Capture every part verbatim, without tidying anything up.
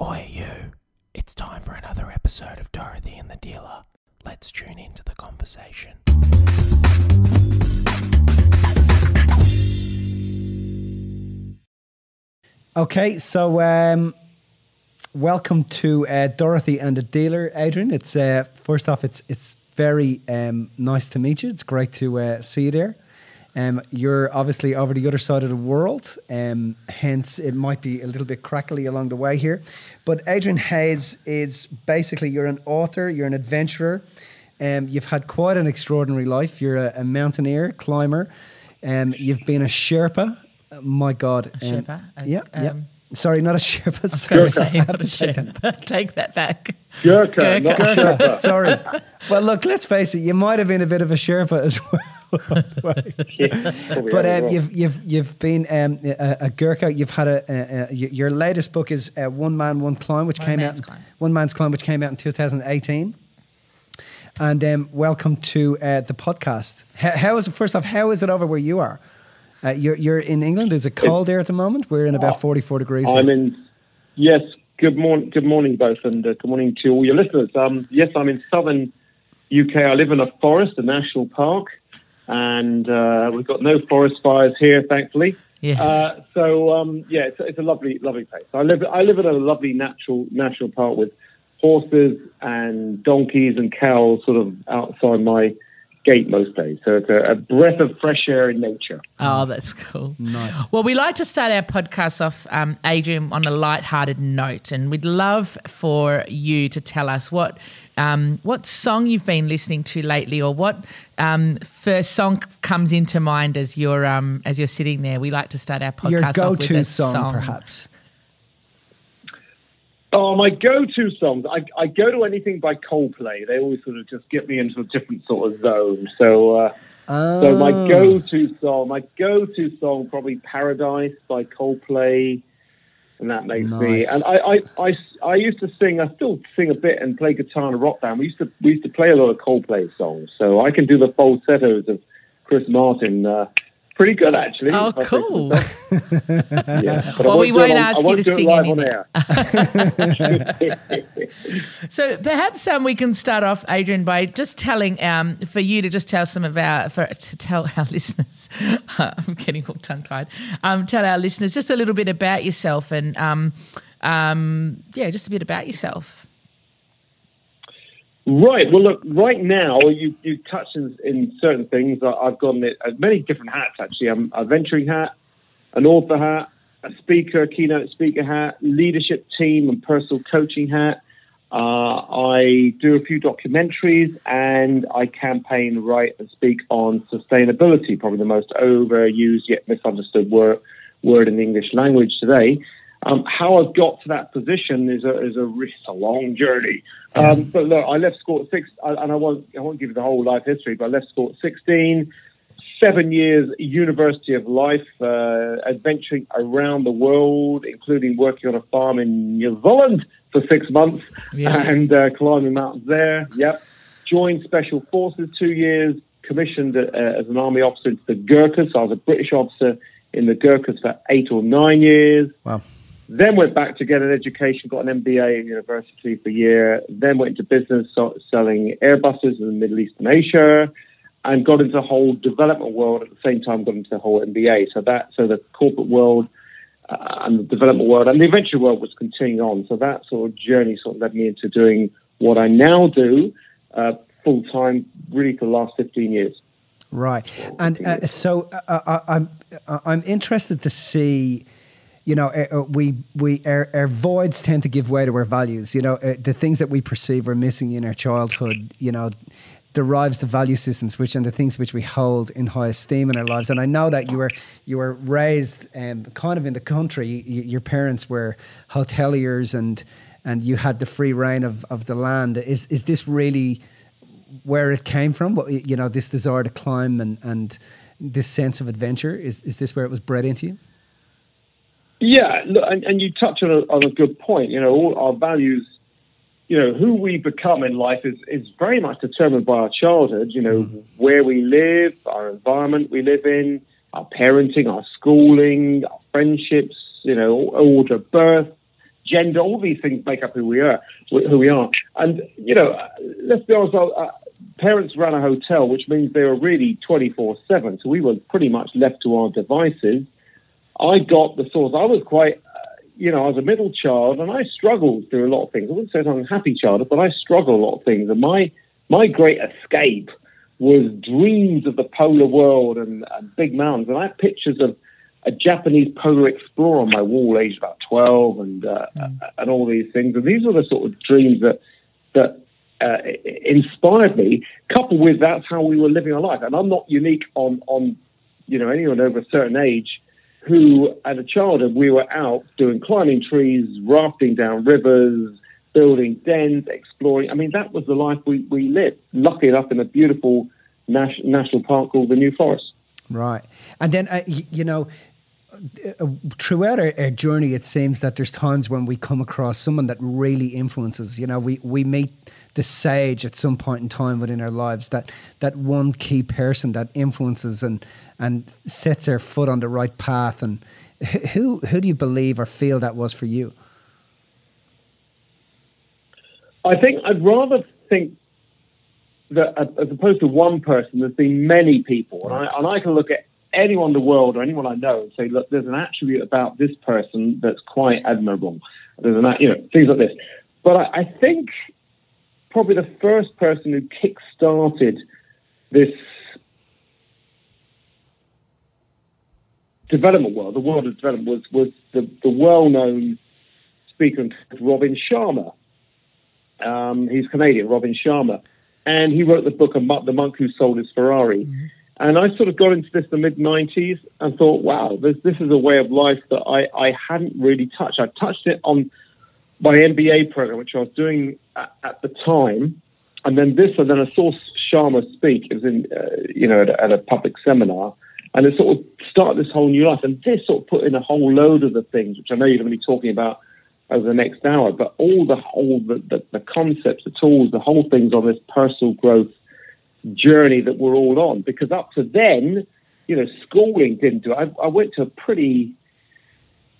Oi you, it's time for another episode of Dorothy and the Dealer. Let's tune into the conversation. Okay, so um, welcome to uh, Dorothy and the Dealer, Adrian. It's uh, first off, it's it's very um, nice to meet you. It's great to uh, see you there. Um, you're obviously over the other side of the world, um, hence it might be a little bit crackly along the way here. But Adrian Hayes is basically, you're an author, you're an adventurer, um, you've had quite an extraordinary life. You're a, a mountaineer, climber, um, you've been a Sherpa. Uh, my God. A um, Sherpa? A, yeah, um, yeah. Sorry, not a Sherpa. I was sorry. Gurkha. Say, I have to take that back. Take that back. Gurkha, Gurkha. Not Gurkha. Sorry. Well, look, let's face it, you might have been a bit of a Sherpa as well. Yeah, but um, you've you've you've been um, a, a Gurkha. You've had a, a, a your latest book is uh, One Man, One Climb, which one came out climb. One Man's Climb, which came out in two thousand eighteen. And um, welcome to uh, the podcast. How, how is it? First off, how is it over where you are? Uh, you're you're in England. Is it cold there at the moment? We're in about forty-four degrees. I'm here. in. Yes. Good morning. Good morning, both, and uh, good morning to all your listeners. Um, yes, I'm in southern U K. I live in a forest, a national park. And uh, we've got no forest fires here, thankfully. Yes. Uh, so um, yeah, it's, it's a lovely, lovely place. I live, I live in a lovely natural national park with horses and donkeys and cows, sort of outside my gate most days. So it's a, a breath of fresh air in nature. Oh, that's cool. Nice. Well, we like to start our podcast off, um, Adrian, on a lighthearted note, and we'd love for you to tell us what. Um, what song you've been listening to lately, or what um, first song comes into mind as you're um, as you're sitting there? We like to start our podcast. Your go-to off with a song, song, perhaps. Oh, my go-to songs. I, I go to anything by Coldplay. They always sort of just get me into a different sort of zone. So, uh, oh. so my go-to song, my go-to song, probably "Paradise" by Coldplay. And that makes nice. me. And I, I, I, I used to sing. I still sing a bit and play guitar in a rock band. We used to we used to play a lot of Coldplay songs, so I can do the falsettos of Chris Martin. Uh, pretty good, actually. Oh, cool. Yeah. Well, we won't ask you to sing anything. So perhaps um, we can start off, Adrian, by just telling um, for you to just tell some of our for to tell our listeners. I'm getting all tongue tied. Um, tell our listeners just a little bit about yourself, and um, um, yeah, just a bit about yourself. Right. Well, look, right now, you, you touched in, in certain things. I, I've got many different hats, actually. I'm a venturing hat, an author hat, a speaker, keynote speaker hat, leadership team and personal coaching hat. Uh, I do a few documentaries, and I campaign, write and speak on sustainability, probably the most overused yet misunderstood word, word in the English language today. Um, how I've got to that position is a is a, a long journey. Um, but look, I left school at six, and I won't I won't give you the whole life history. But I left school at sixteen, seven years university of life, uh, adventuring around the world, including working on a farm in New Zealand for six months yeah. and uh, climbing mountains there. Yep, joined Special Forces two years, commissioned uh, as an army officer into the Gurkhas. So I was a British officer in the Gurkhas for eight or nine years. Wow. Then went back to get an education, got an M B A at university for a year, then went into business so selling Airbuses in the Middle East and Asia, and got into the whole development world at the same time, got into the whole M B A. So that, so the corporate world uh, and the development world and the adventure world was continuing on. So that sort of journey sort of led me into doing what I now do uh, full-time, really for the last fifteen years. Right. And uh, so uh, I'm, I'm interested to see... You know, we we our, our voids tend to give way to our values. You know, the things that we perceive are missing in our childhood, you know, derives the value systems which and the things which we hold in high esteem in our lives. And I know that you were you were raised um, kind of in the country. You, your parents were hoteliers, and and you had the free reign of of the land. Is is this really where it came from? You know, this desire to climb and and this sense of adventure, is is this where it was bred into you? Yeah, look, and, and you touch on a, on a good point. You know, all our values, you know, who we become in life is, is very much determined by our childhood, you know, mm-hmm. where we live, our environment we live in, our parenting, our schooling, our friendships, you know, order of birth, gender, all these things make up who we are. Who we are. And, you know, let's be honest, uh, parents ran a hotel, which means they were really twenty-four seven, so we were pretty much left to our devices. I got the source. I was quite, uh, you know, I was a middle child, and I struggled through a lot of things. I wouldn't say I'm an unhappy child, but I struggled a lot of things. And my, my great escape was dreams of the polar world and, and big mountains. And I had pictures of a Japanese polar explorer on my wall, aged about twelve, and uh, mm. and all these things. And these were the sort of dreams that that uh, inspired me. Coupled with that's how we were living our life. And I'm not unique on on you know anyone over a certain age who, as a childhood, we were out doing climbing trees, rafting down rivers, building dens, exploring. I mean, that was the life we we lived. Lucky enough, in a beautiful nas- national park called the New Forest. Right. And then, uh, you, you know, uh, throughout our, our journey, it seems that there's times when we come across someone that really influences. You know, we, we meet the sage at some point in time within our lives, that, that one key person that influences and, and sets our foot on the right path. And who, who do you believe or feel that was for you? I think I'd rather think that, as opposed to one person, there's been many people. And I, and I can look at anyone in the world or anyone I know and say, look, there's an attribute about this person that's quite admirable. There's an, you know, things like this. But I, I think probably the first person who kick-started this development world, the world of development, was, was the, the well-known speaker, Robin Sharma. Um, he's Canadian, Robin Sharma. And he wrote the book, The Monk Who Sold His Ferrari. Mm-hmm. And I sort of got into this in the mid nineties and thought, wow, this, this is a way of life that I, I hadn't really touched. I touched it on my M B A program, which I was doing at, at the time. And then this, and then I saw Sharma speak. It was in, uh, you know, at, at a public seminar. And it sort of started this whole new life. And this sort of put in a whole load of the things, which I know you're going to be talking about over the next hour, but all the whole the, the, the concepts, the tools, the whole things on this personal growth journey that we're all on. Because up to then, you know, schooling didn't do it. I, I went to a pretty,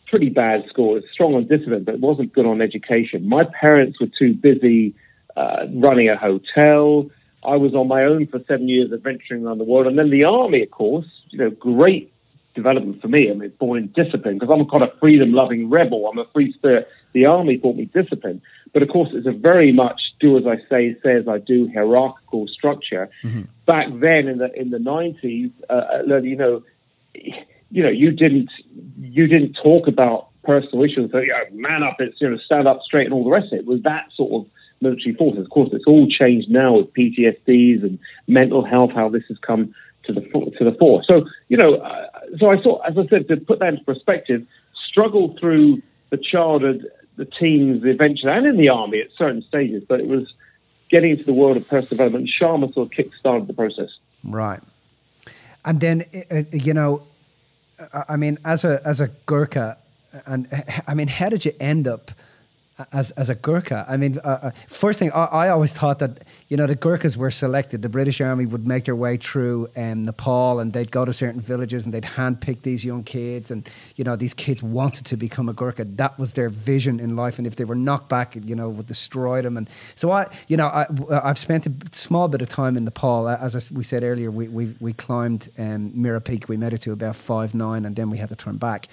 pretty bad school. It was strong on discipline, but it wasn't good on education. My parents were too busy uh, running a hotel. I was on my own for seven years, adventuring around the world, and then the army, of course. You know, great development for me. I mean, born in discipline, because I'm kind of freedom-loving rebel. I'm a free spirit. The army taught me discipline. But, of course, it's a very much do-as-I-say, say-as-I-do hierarchical structure. Mm-hmm. Back then in the in the nineties, uh, you know, you know, you didn't, you didn't talk about personal issues. So, you know, man up, it's, you know, stand up straight and all the rest of it. It was that sort of military forces. Of course, it's all changed now with P T S Ds and mental health, how this has come to the to the fore. So, you know, uh, so I thought, as I said, to put that into perspective, struggle through the childhood, the teens, the adventure, and in the army at certain stages, but it was getting into the world of personal development. Sharma sort of kick-started the process. Right. And then, uh, you know, I mean, as a, as a Gurkha, and I mean, how did you end up as, as a Gurkha? I mean, uh, first thing, I, I always thought that, you know, the Gurkhas were selected. The British Army would make their way through um, Nepal, and they'd go to certain villages and they'd handpick these young kids, and, you know, these kids wanted to become a Gurkha. That was their vision in life, and if they were knocked back, you know, would destroy them. And so I, you know, I, I've spent a small bit of time in Nepal. As I, we said earlier, we, we, we climbed um, Mira Peak. We made it to about five nine, and then we had to turn back.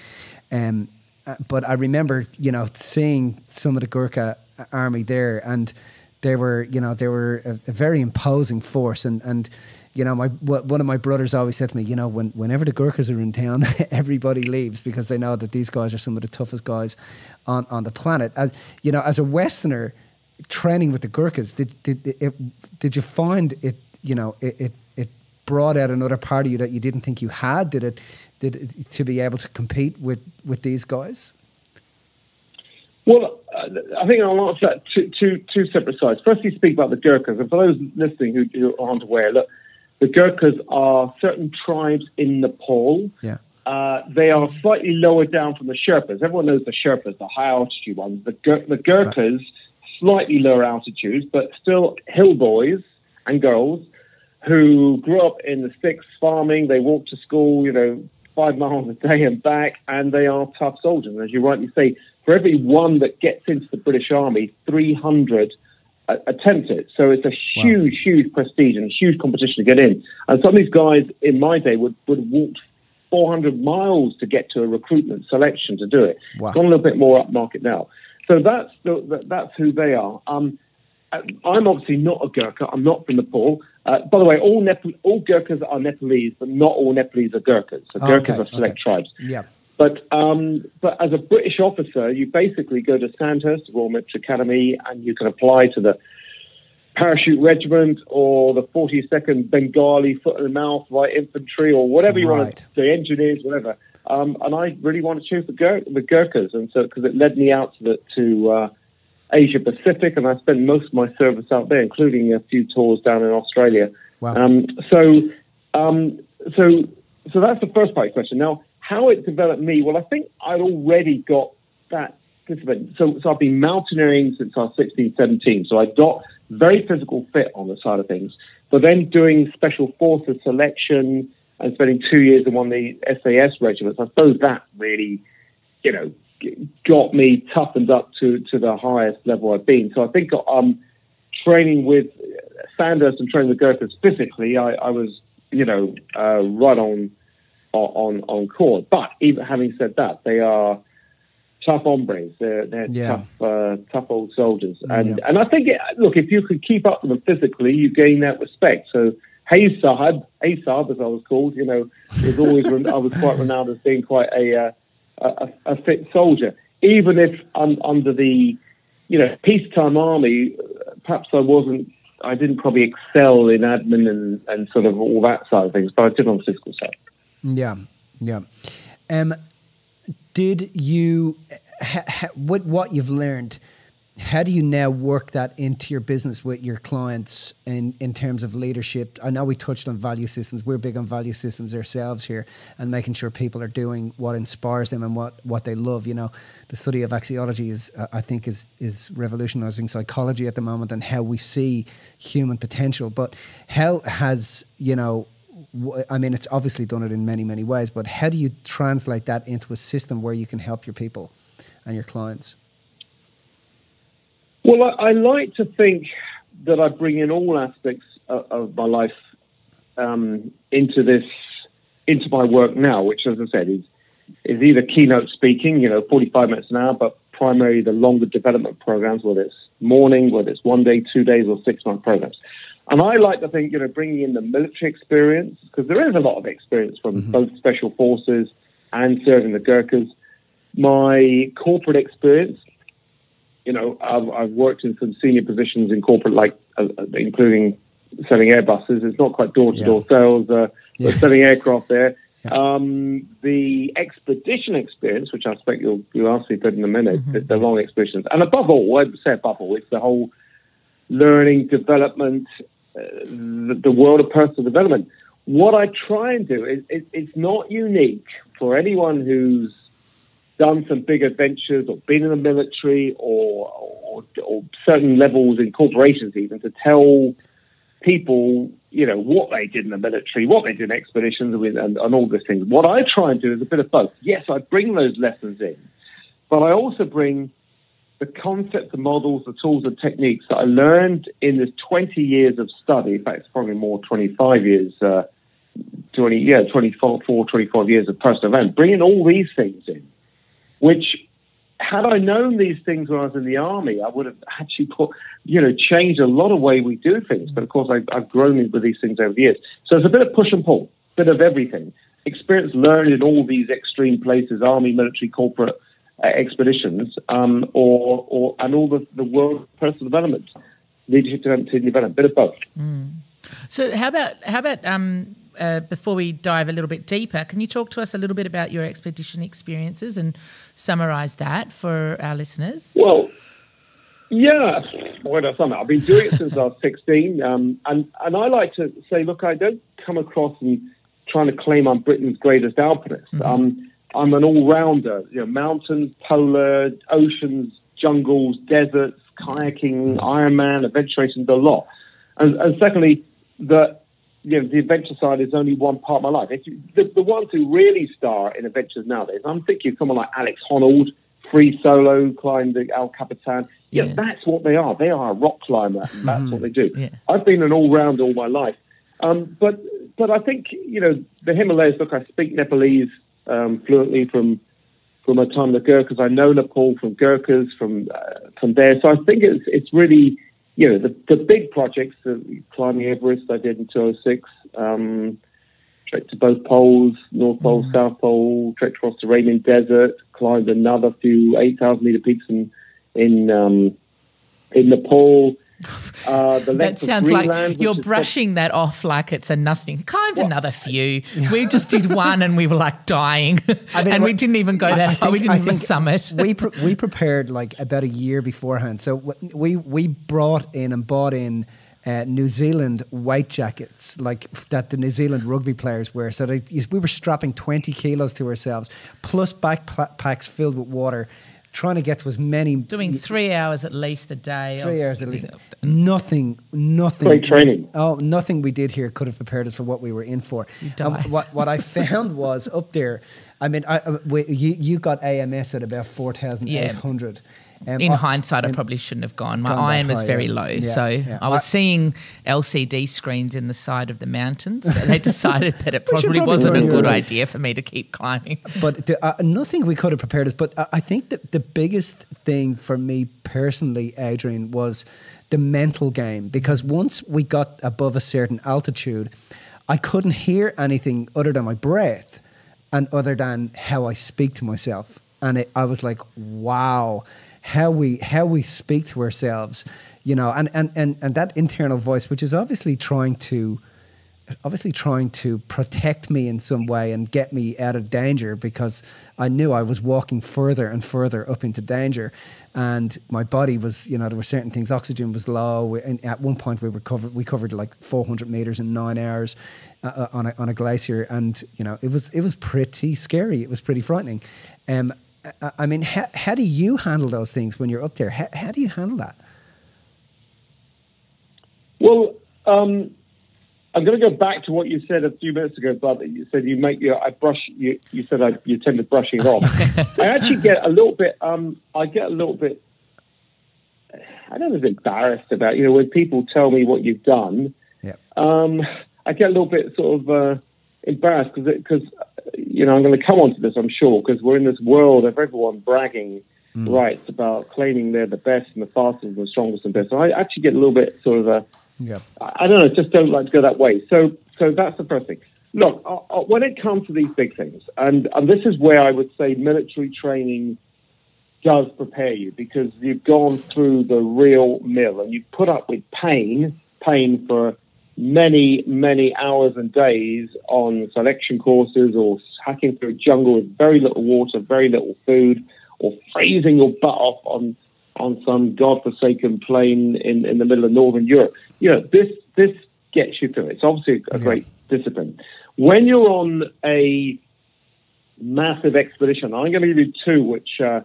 Um, Uh, but I remember, you know, seeing some of the Gurkha army there, and they were, you know, they were a, a very imposing force. And, and you know, my one of my brothers always said to me, you know, when, whenever the Gurkhas are in town, everybody leaves, because they know that these guys are some of the toughest guys on, on the planet. As, you know, as a Westerner training with the Gurkhas, did, did, it, did you find it, you know, it, it, it brought out another part of you that you didn't think you had? Did it? Did, to be able to compete with, with these guys? Well, uh, I think I'll answer that two, two, two separate sides. Firstly, speak about the Gurkhas. And for those listening who, who aren't aware, look, the Gurkhas are certain tribes in Nepal. Yeah. Uh, they are slightly lower down from the Sherpas. Everyone knows the Sherpas, the high-altitude ones. The, Gur- the Gurkhas, right. Slightly lower altitudes, but still hill boys and girls who grew up in the sticks, farming. They walked to school, you know, five miles a day and back, and they are tough soldiers. And as you rightly say, For every one that gets into the British Army, three hundred uh, attempt it. So it's a huge, wow. huge prestige and huge competition to get in. And some of these guys in my day would, would have walked four hundred miles to get to a recruitment selection to do it. Wow. It's gone a little bit more upmarket now. So that's the, that's who they are. Um, I'm obviously not a Gurkha. I'm not from Nepal. Uh, by the way, all Nepal, all Gurkhas are Nepalese, but not all Nepalese are Gurkhas. So oh, Gurkhas okay, are select okay. tribes. Yeah. But um, but as a British officer, you basically go to Sandhurst Royal Military Academy, and you can apply to the Parachute Regiment or the forty-second Bengali Foot and Mouth Light Infantry or whatever you right. want to, the engineers, whatever. Um, and I really want to choose the, Gur- the Gurkhas, and so because it led me out to the, to uh, Asia Pacific, and I spent most of my service out there, including a few tours down in Australia. Wow. Um, so um, so so that's the first part of the question. Now, how it developed me? Well, I think I'd already got that discipline. So, so I've been mountaineering since I was sixteen, seventeen. So I got very physical fit on the side of things. But then doing special forces selection and spending two years in one of the S A S regiments, I suppose that really, you know, got me toughened up to, to the highest level I've been. So I think um, training with Sandhurst and training with Gurkhas physically, I, I was, you know, uh, right on on on court. But even having said that, they are tough hombres. They're, they're yeah. tough, uh, tough old soldiers. And yeah. and I think, it, look, if you could keep up with them physically, you gain that respect. So Hayes Sahib, Hayes Sahib as I was called, you know, was always I was quite renowned as being quite a, uh, a a fit soldier. Even if um, under the, you know, peacetime army, perhaps I wasn't. I didn't probably excel in admin and, and sort of all that side of things, but I did on the physical side. Yeah, yeah. Um, did you, ha, ha, with what you've learned, how do you now work that into your business with your clients in, in terms of leadership? I know we touched on value systems. We're big on value systems ourselves here and making sure people are doing what inspires them and what, what they love. You know, the study of axiology is, uh, I think, is, is revolutionizing psychology at the moment and how we see human potential. But how has, you know, I mean, it's obviously done it in many, many ways, but how do you translate that into a system where you can help your people and your clients? Well, I, I like to think that I bring in all aspects of, of my life um, into this, into my work now, which, as I said, is, is either keynote speaking, you know, forty-five minutes an hour, but primarily the longer development programs, whether it's morning, whether it's one day, two days, or six-month programs. And I like to think, you know, bringing in the military experience, because there is a lot of experience from mm-hmm. both special forces and serving the Gurkhas. My corporate experience, you know, I've, I've worked in some senior positions in corporate, like uh, including selling Airbuses. It's not quite door-to-door yeah. sales, uh, yeah. but selling aircraft there. Yeah. Um, the expedition experience, which I expect you'll, you'll ask me in a minute, mm-hmm. the, the long expeditions. And above all, I'd say above all, it's the whole learning, development, Uh, the, the world of personal development. What I try and do is it, it's not unique for anyone who's done some big adventures or been in the military or, or, or certain levels in corporations even to tell people, you know, what they did in the military, what they did in expeditions and, and, and all these things. What I try and do is a bit of both. Yes, I bring those lessons in, but I also bring the concepts, the models, the tools, the techniques that I learned in this twenty years of study. In fact, it's probably more twenty-five years, uh, twenty, yeah, twenty-four, twenty-five years of personal development, bringing all these things in, which had I known these things when I was in the Army, I would have actually put, you know, changed a lot of way we do things. But of course, I've, I've grown with these things over the years. So it's a bit of push and pull, bit of everything. Experience learned in all these extreme places, Army, military, corporate, Uh, expeditions, um, or, or and all the, the world of personal development, leadership development, a bit of both. Mm. So, how about how about um, uh, before we dive a little bit deeper, can you talk to us a little bit about your expedition experiences and summarise that for our listeners? Well, yeah, well, that's something. I've been doing it since I was sixteen, um, and and I like to say, look, I don't come across and trying to claim I'm Britain's greatest alpinist. Mm-hmm. Um, I'm an all-rounder, you know, mountains, polar, oceans, jungles, deserts, kayaking, Ironman, adventure racing, the lot. And, and secondly, the, you know, the adventure side is only one part of my life. It's, the, the ones who really star in adventures nowadays, I'm thinking of someone like Alex Honnold, free solo, climb the Al Capitan. Yeah, yeah, that's what they are. They are a rock climber. And that's what they do. Yeah. I've been an all-round all my life. Um, but but I think, you know, the Himalayas, look, I speak Nepalese um, fluently from from my time in the Gurkhas. I know Nepal from Gurkhas, from uh, from there. So I think it's it's really, you know, the, the big projects, uh, climbing Everest I did in two thousand six, um, trekked to both poles, North Pole, mm-hmm. South Pole, trekked across the Arabian desert, climbed another few eight thousand meter peaks in in, um, in Nepal. Uh, the that sounds like you're brushing that off like it's a nothing. Climbed what? Another few. We just did one and we were like dying. I mean, and we didn't even go that high. We didn't even summit. We pre we prepared like about a year beforehand. So we we brought in and bought in uh, New Zealand white jackets like that the New Zealand rugby players wear. So they, we were strapping twenty kilos to ourselves plus backpacks filled with water, trying to get to as many... Doing three hours at least a day. Three hours at least. Nothing, nothing... Great training. Oh, nothing we did here could have prepared us for what we were in for. Um, what, what I found was up there, I mean, I, we, you, you got A M S at about four thousand eight hundred. Um, in I, hindsight, I probably shouldn't have gone. My I M is very low. Yeah, so yeah. I was I, seeing L C D screens in the side of the mountains. So they decided that it probably, probably wasn't a good right. idea for me to keep climbing. But uh, nothing we could have prepared us. But I think that the biggest thing for me personally, Adrian, was the mental game. Because once we got above a certain altitude, I couldn't hear anything other than my breath and other than how I speak to myself. And it, I was like, wow. How we how we speak to ourselves, you know, and, and, and, and that internal voice, which is obviously trying to obviously trying to protect me in some way and get me out of danger, because I knew I was walking further and further up into danger, and my body was, you know, there were certain things. Oxygen was low, and at one point we were covered, we covered like four hundred meters in nine hours uh, on a on a glacier, and you know it was it was pretty scary. It was pretty frightening. Um, I mean, how, how do you handle those things when you're up there? How, how do you handle that? Well, um, I'm going to go back to what you said a few minutes ago, Bob. You said you make your I brush. You, you said I, you tend to brush it off. I actually get a little bit. Um, I get a little bit. I don't know if I'm embarrassed about, you know, when people tell me what you've done. Yeah. Um, I get a little bit sort of uh, embarrassed because because. You know, I'm going to come onto this, I'm sure, because we're in this world of everyone bragging mm. rights about claiming they're the best and the fastest and the strongest and best. So I actually get a little bit sort of a, yeah. I don't know, just don't like to go that way. So, so that's the first thing. Look, uh, when it comes to these big things, and, and this is where I would say military training does prepare you, because you've gone through the real mill and you've put up with pain, pain for many, many hours and days on selection courses, or hacking through a jungle with very little water, very little food, or freezing your butt off on on some godforsaken plain in, in the middle of Northern Europe. You know, this this gets you through it. It's obviously a great yeah. discipline. When you're on a massive expedition, I'm going to give you two, which uh,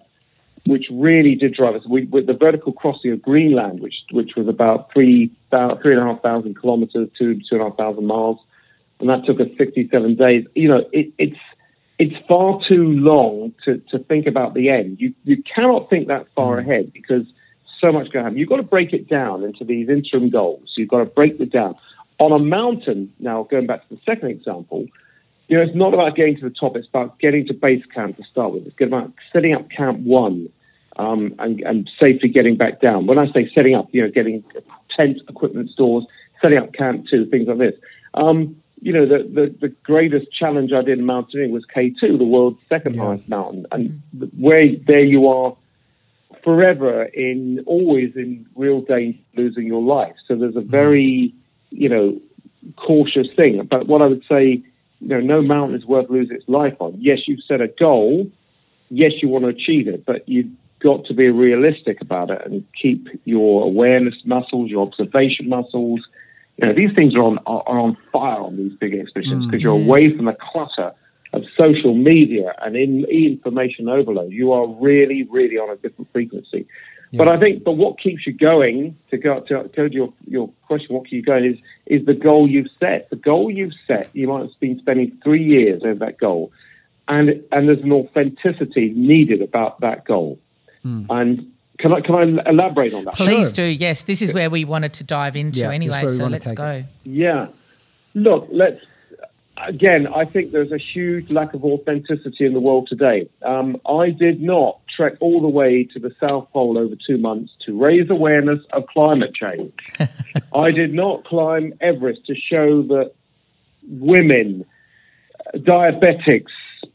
which really did drive us. We, with the vertical crossing of Greenland, which which was about three about three and a half thousand kilometers, two two and a half thousand miles. And that took us sixty-seven days. You know, it, it's it's far too long to, to think about the end. You you cannot think that far ahead, because so much going to happen. You've got to break it down into these interim goals. You've got to break it down. On a mountain, now going back to the second example, you know, it's not about getting to the top. It's about getting to base camp to start with. It's about setting up camp one um, and, and safely getting back down. When I say setting up, you know, getting tent, equipment stores, setting up camp two, things like this. Um You know, the, the, the greatest challenge I did in mountaineering was K two, the world's second yeah. highest mountain. And where there you are forever in, always in real danger of losing your life. So there's a very, you know, cautious thing. But what I would say, you know, no mountain is worth losing its life on. Yes, you've set a goal. Yes, you want to achieve it. But you've got to be realistic about it and keep your awareness muscles, your observation muscles. You know, these things are on are, are on fire on these big expeditions, because mm, you're yeah. away from the clutter of social media and in, information overload. You are really, really on a different frequency. Yeah. But I think, but what keeps you going, to go to, to your your question, what keeps you going is is the goal you've set. The goal you've set. You might have been spending three years over that goal, and and there's an authenticity needed about that goal. Mm. And can I can I elaborate on that? Please sure. do. Yes, this is where we wanted to dive into yeah, anyway. So let's go. It. Yeah. Look, let's. Again, I think there's a huge lack of authenticity in the world today. Um, I did not trek all the way to the South Pole over two months to raise awareness of climate change. I did not climb Everest to show that women, diabetics,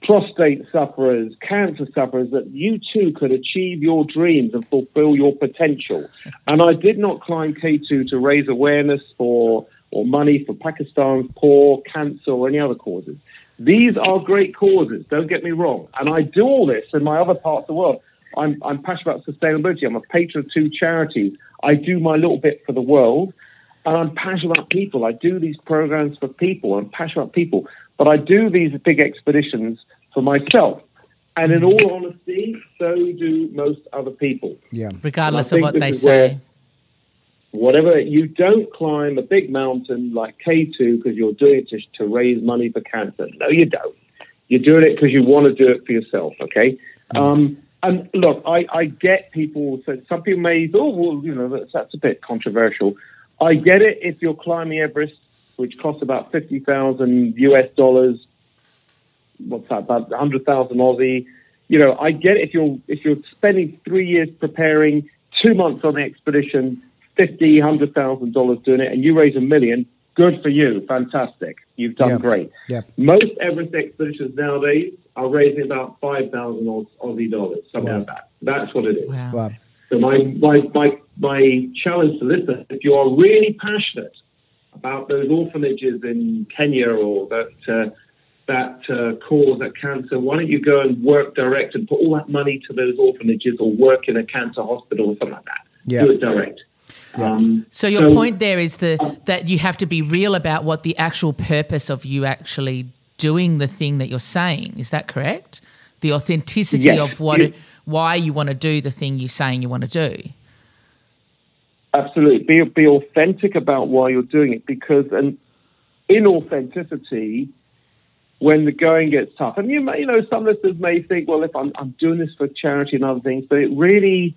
prostate sufferers, cancer sufferers, that you too could achieve your dreams and fulfill your potential. And I did not climb K two to raise awareness for or money for Pakistan's poor, cancer, or any other causes. These are great causes, don't get me wrong. And I do all this in my other parts of the world. I'm, I'm passionate about sustainability. I'm a patron of two charities. I do my little bit for the world. And I'm passionate about people. I do these programs for people. I'm passionate about people. But I do these big expeditions for myself. And in all honesty, so do most other people. Yeah. Regardless of what they say. Whatever, you don't climb a big mountain like K two because you're doing it to, to raise money for cancer. No, you don't. You're doing it because you want to do it for yourself, okay? Um, and look, I, I get people, so some people may, oh, well, you know, that's, that's a bit controversial. I get it if you're climbing Everest, which costs about fifty thousand US dollars, what's that, about one hundred thousand Aussie. You know, I get it if you're, if you're spending three years preparing, two months on the expedition, fifty, hundred thousand dollars doing it, and you raise a million. Good for you, fantastic. You've done yeah. great. Yeah. Most Everest expeditions nowadays are raising about five thousand Aussie dollars, something yeah. like that. That's what it is. Wow. Wow. So my, my my my challenge to listeners: if you are really passionate about those orphanages in Kenya or that uh, that uh, cause that cancer, why don't you go and work direct and put all that money to those orphanages or work in a cancer hospital or something like that? Yeah. Do it direct. Yeah. Um, so your so, point there is the, uh, that you have to be real about what the actual purpose of you actually doing the thing that you're saying. Is that correct? The authenticity yes, of what, you, why you want to do the thing you're saying you want to do. Absolutely. Be, be authentic about why you're doing it, because an inauthenticity, when the going gets tough, and you, may, you know, some listeners may think, well, if I'm, I'm doing this for charity and other things, but it really...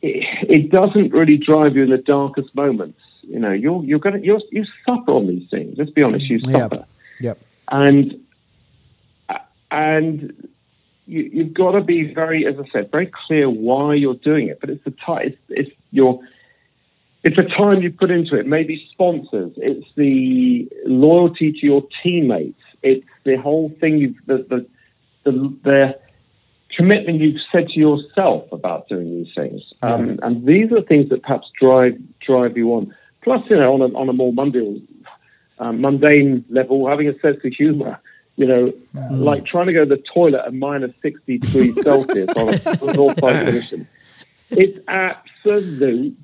It, it doesn't really drive you in the darkest moments. You know, you're you're gonna you're, you suffer on these things. Let's be honest, you suffer. Yep. Yep. And and you, you've got to be very, as I said, very clear why you're doing it. But it's the time. It's, it's your. It's the time you put into it. Maybe sponsors. It's the loyalty to your teammates. It's the whole thing. You've the the the. the commitment you've said to yourself about doing these things, um, yeah. and these are things that perhaps drive drive you on. Plus, you know, on a, on a more mundane, um, mundane level, having a sense of humour. You know, wow. like trying to go to the toilet at minus sixty degrees Celsius on a North Pole expedition. It's absolute.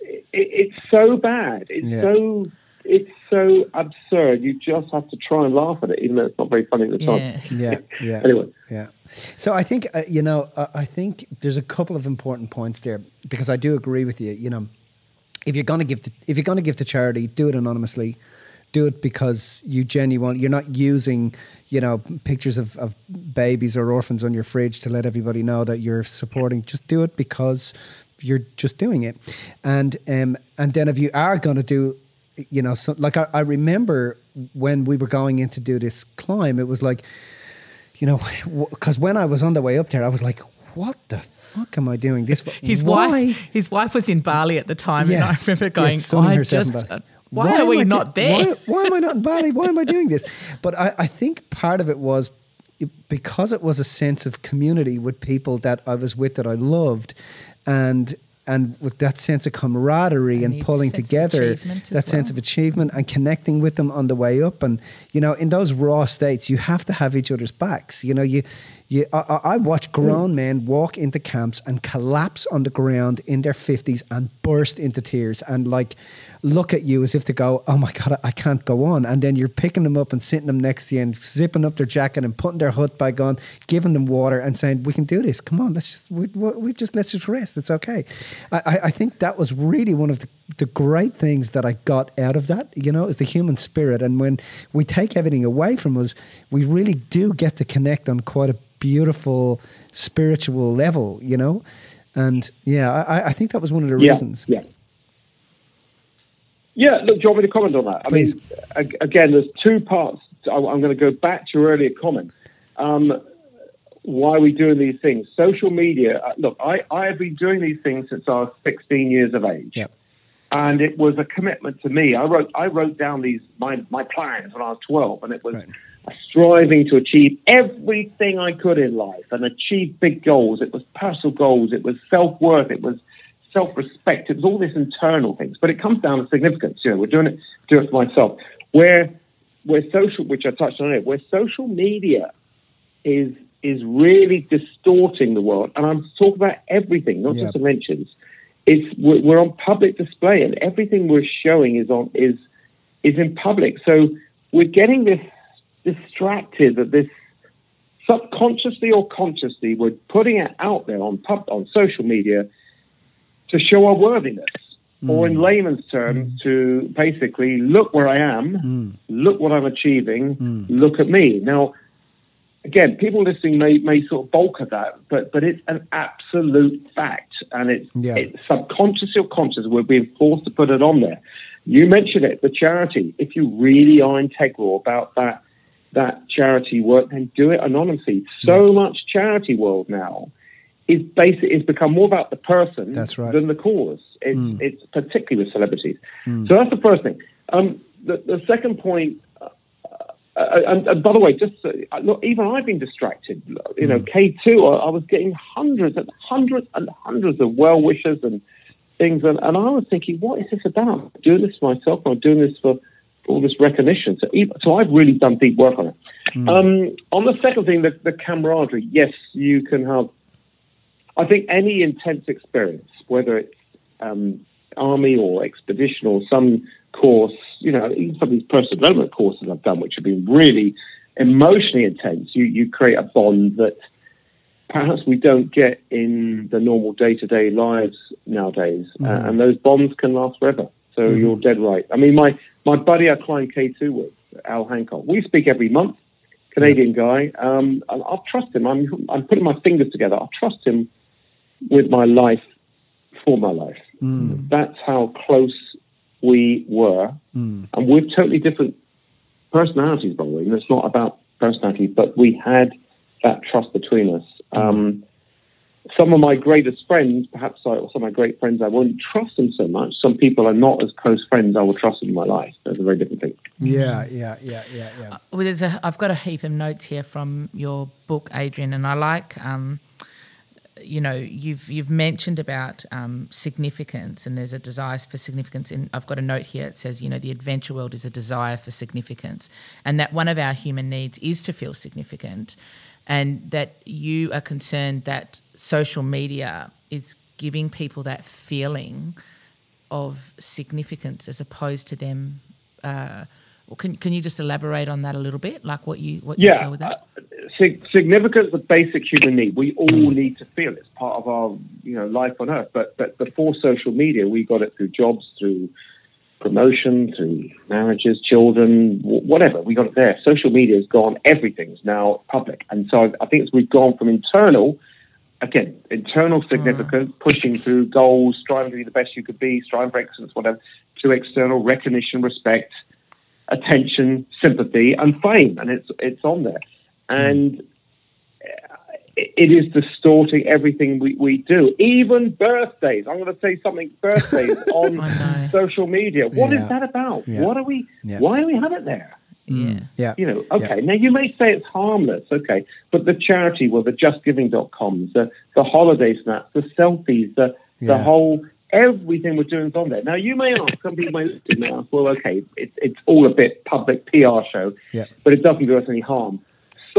It, it's so bad. It's yeah. so. It's so absurd. You just have to try and laugh at it, even though it's not very funny at the time. Yeah, yeah. Anyway. Yeah. So I think, uh, you know, uh, I think there's a couple of important points there, because I do agree with you. You know, if you're going to give, the, if you're going to give to charity, do it anonymously. Do it because you genuinely, you're not using, you know, pictures of, of babies or orphans on your fridge to let everybody know that you're supporting. Just do it because you're just doing it. And, um, and then if you are going to do, you know, so like I, I remember when we were going in to do this climb, it was like, you know, because when I was on the way up there, I was like, what the fuck am I doing this for? His why? wife, his wife was in Bali at the time, yeah. and I remember going, yeah, I just, uh, why, why are we not there? Why, why am I not in Bali? Why am I doing this? But I, I think part of it was because it was a sense of community with people that I was with that I loved, and. And with that sense of camaraderie and, and pulling together, that well. sense of achievement and connecting with them on the way up. And, you know, in those raw states, you have to have each other's backs. You know, you, you, I, I watch grown men walk into camps and collapse on the ground in their fifties and burst into tears and like look at you as if to go, oh my God, I can't go on. And then you're picking them up and sitting them next to you and zipping up their jacket and putting their hood bag on, giving them water and saying, we can do this. Come on, let's just, we, we just, let's just rest. It's okay. I, I think that was really one of the the great things that I got out of that, you know, is the human spirit. And when we take everything away from us, we really do get to connect on quite a beautiful spiritual level, you know? And yeah, I, I think that was one of the yeah, reasons. Yeah. Yeah, look, do you want me to comment on that? I Please. mean, again, there's two parts. I'm going to go back to your earlier comment. Um, why are we doing these things? Social media, look, I, I have been doing these things since I was sixteen years of age. Yeah. And it was a commitment to me. I wrote I wrote down these my, my plans when I was twelve, and it was right. striving to achieve everything I could in life and achieve big goals. It was personal goals. It was self-worth. It was self-respect. It was all these internal things. But it comes down to significance. You know, we're doing it, do it for myself. Where, where social, which I touched on it, where social media is, is really distorting the world, and I'm talking about everything, not yep. just dimensions, It's, we're on public display, and everything we're showing is on is is in public. So we're getting this distracted that this subconsciously or consciously we're putting it out there on pub, on social media to show our worthiness, mm. or in layman's terms, mm. to basically look where I am, mm. look what I'm achieving, mm. look at me now. Again, people listening may, may sort of balk at that, but, but it's an absolute fact. And it's, yeah. it's subconscious or conscious, we're being forced to put it on there. You mentioned it, the charity. If you really are integral about that that charity work, then do it anonymously. So yeah. much charity world now is basic, it's become more about the person that's right. than the cause. It's, mm. it's particularly with celebrities. Mm. So that's the first thing. Um, the, the second point, Uh, and, and by the way, just uh, look, even I've been distracted. You know, mm. K two, I, I was getting hundreds and hundreds and hundreds of well wishers and things, and, and I was thinking, what is this about? I'm doing this for myself. I'm doing this for all this recognition. So, even, so I've really done deep work on it. Mm. Um, on the second thing, the, the camaraderie. Yes, you can have. I think any intense experience, whether it's um, army or expedition or some course. You know, even some of these personal development courses I've done, which have been really emotionally intense, you, you create a bond that perhaps we don't get in the normal day-to-day lives nowadays. Mm. Uh, and those bonds can last forever. So mm. you're dead right. I mean, my, my buddy I climbed K two with, Al Hancock, we speak every month, Canadian guy. Um, and I'll trust him. I'm, I'm putting my fingers together. I'll trust him with my life for my life. Mm. That's how close we were, mm. and we're totally different personalities, by the way. And it's not about personality, but we had that trust between us. Um, some of my greatest friends, perhaps I, or some of my great friends, I wouldn't trust them so much. Some people are not as close friends I will trust in my life. That's a very different thing. Yeah, yeah, yeah, yeah, yeah. Well, there's a, I've got a heap of notes here from your book, Adrian, and I like... Um, you know, you've you've mentioned about um, significance, and there's a desire for significance. And I've got a note here. It says, you know, the adventure world is a desire for significance, and that one of our human needs is to feel significant, and that you are concerned that social media is giving people that feeling of significance as opposed to them. Uh, can can you just elaborate on that a little bit? Like what you what yeah. you feel with that? Uh, Significance is a basic human need. We all need to feel it. It's part of our, you know, life on earth. But but before social media, we got it through jobs, through promotion, through marriages, children, whatever. We got it there. Social media has gone. Everything's now public. And so I think it's, we've gone from internal, again, internal significance, mm. pushing through goals, striving to be the best you could be, striving for excellence, whatever, to external recognition, respect, attention, sympathy, and fame. And it's it's on there. And it is distorting everything we, we do, even birthdays. I'm going to say something, birthdays on oh, social media. What yeah. is that about? Yeah. What are we, yeah. why do we have it there? Yeah. yeah. You know, okay. Yeah. Now you may say it's harmless. Okay. But the charity, well, the just giving dot coms, the, the holiday snaps, the selfies, the, yeah. the whole, everything we're doing is on there. Now you may ask, some people may listen and ask, well, okay, it, it's all a bit public P R show, yeah. but it doesn't do us any harm.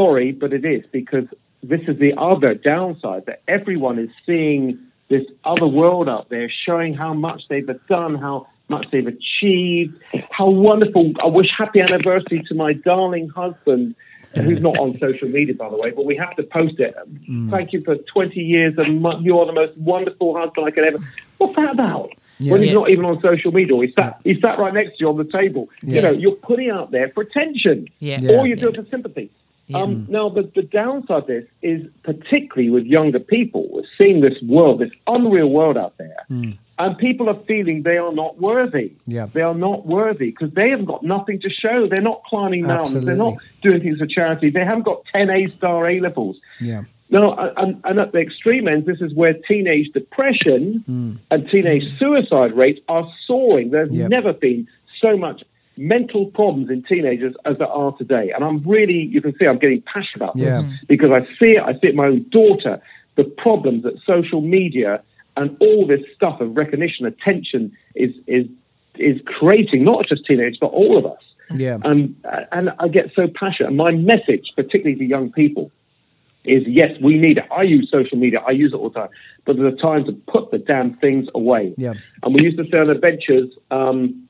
Sorry, but it is, because this is the other downside, that everyone is seeing this other world out there, showing how much they've done, how much they've achieved, how wonderful. I wish happy anniversary to my darling husband, who's not on social media, by the way, but we have to post it. Mm. Thank you for twenty years, and you are the most wonderful husband I could ever. What's that about? yeah. when he's yeah. not even on social media, or he's sat, yeah. he's sat right next to you on the table. Yeah. You know, you're putting out there for attention, yeah. Yeah. or you do yeah. it for sympathy. Yeah. Um, now, the, the downside of this is, particularly with younger people, we're seeing this world, this unreal world out there, mm. and people are feeling they are not worthy. Yeah. They are not worthy because they have got nothing to show. They're not climbing mountains. They're not doing things for charity. They haven't got ten A-star A-levels. Yeah. No, and, and at the extreme ends, this is where teenage depression mm. and teenage suicide rates are soaring. There's yep. never been so much mental problems in teenagers as there are today. And I'm really, you can see I'm getting passionate about yeah. this because I see it, I see it in my own daughter, the problems that social media and all this stuff of recognition, attention is is is creating, not just teenagers, but all of us. Yeah. Um, and I get so passionate. And my message, particularly to young people, is yes, we need it. I use social media. I use it all the time. But there's a time to put the damn things away. Yeah. And we used to say on adventures, um,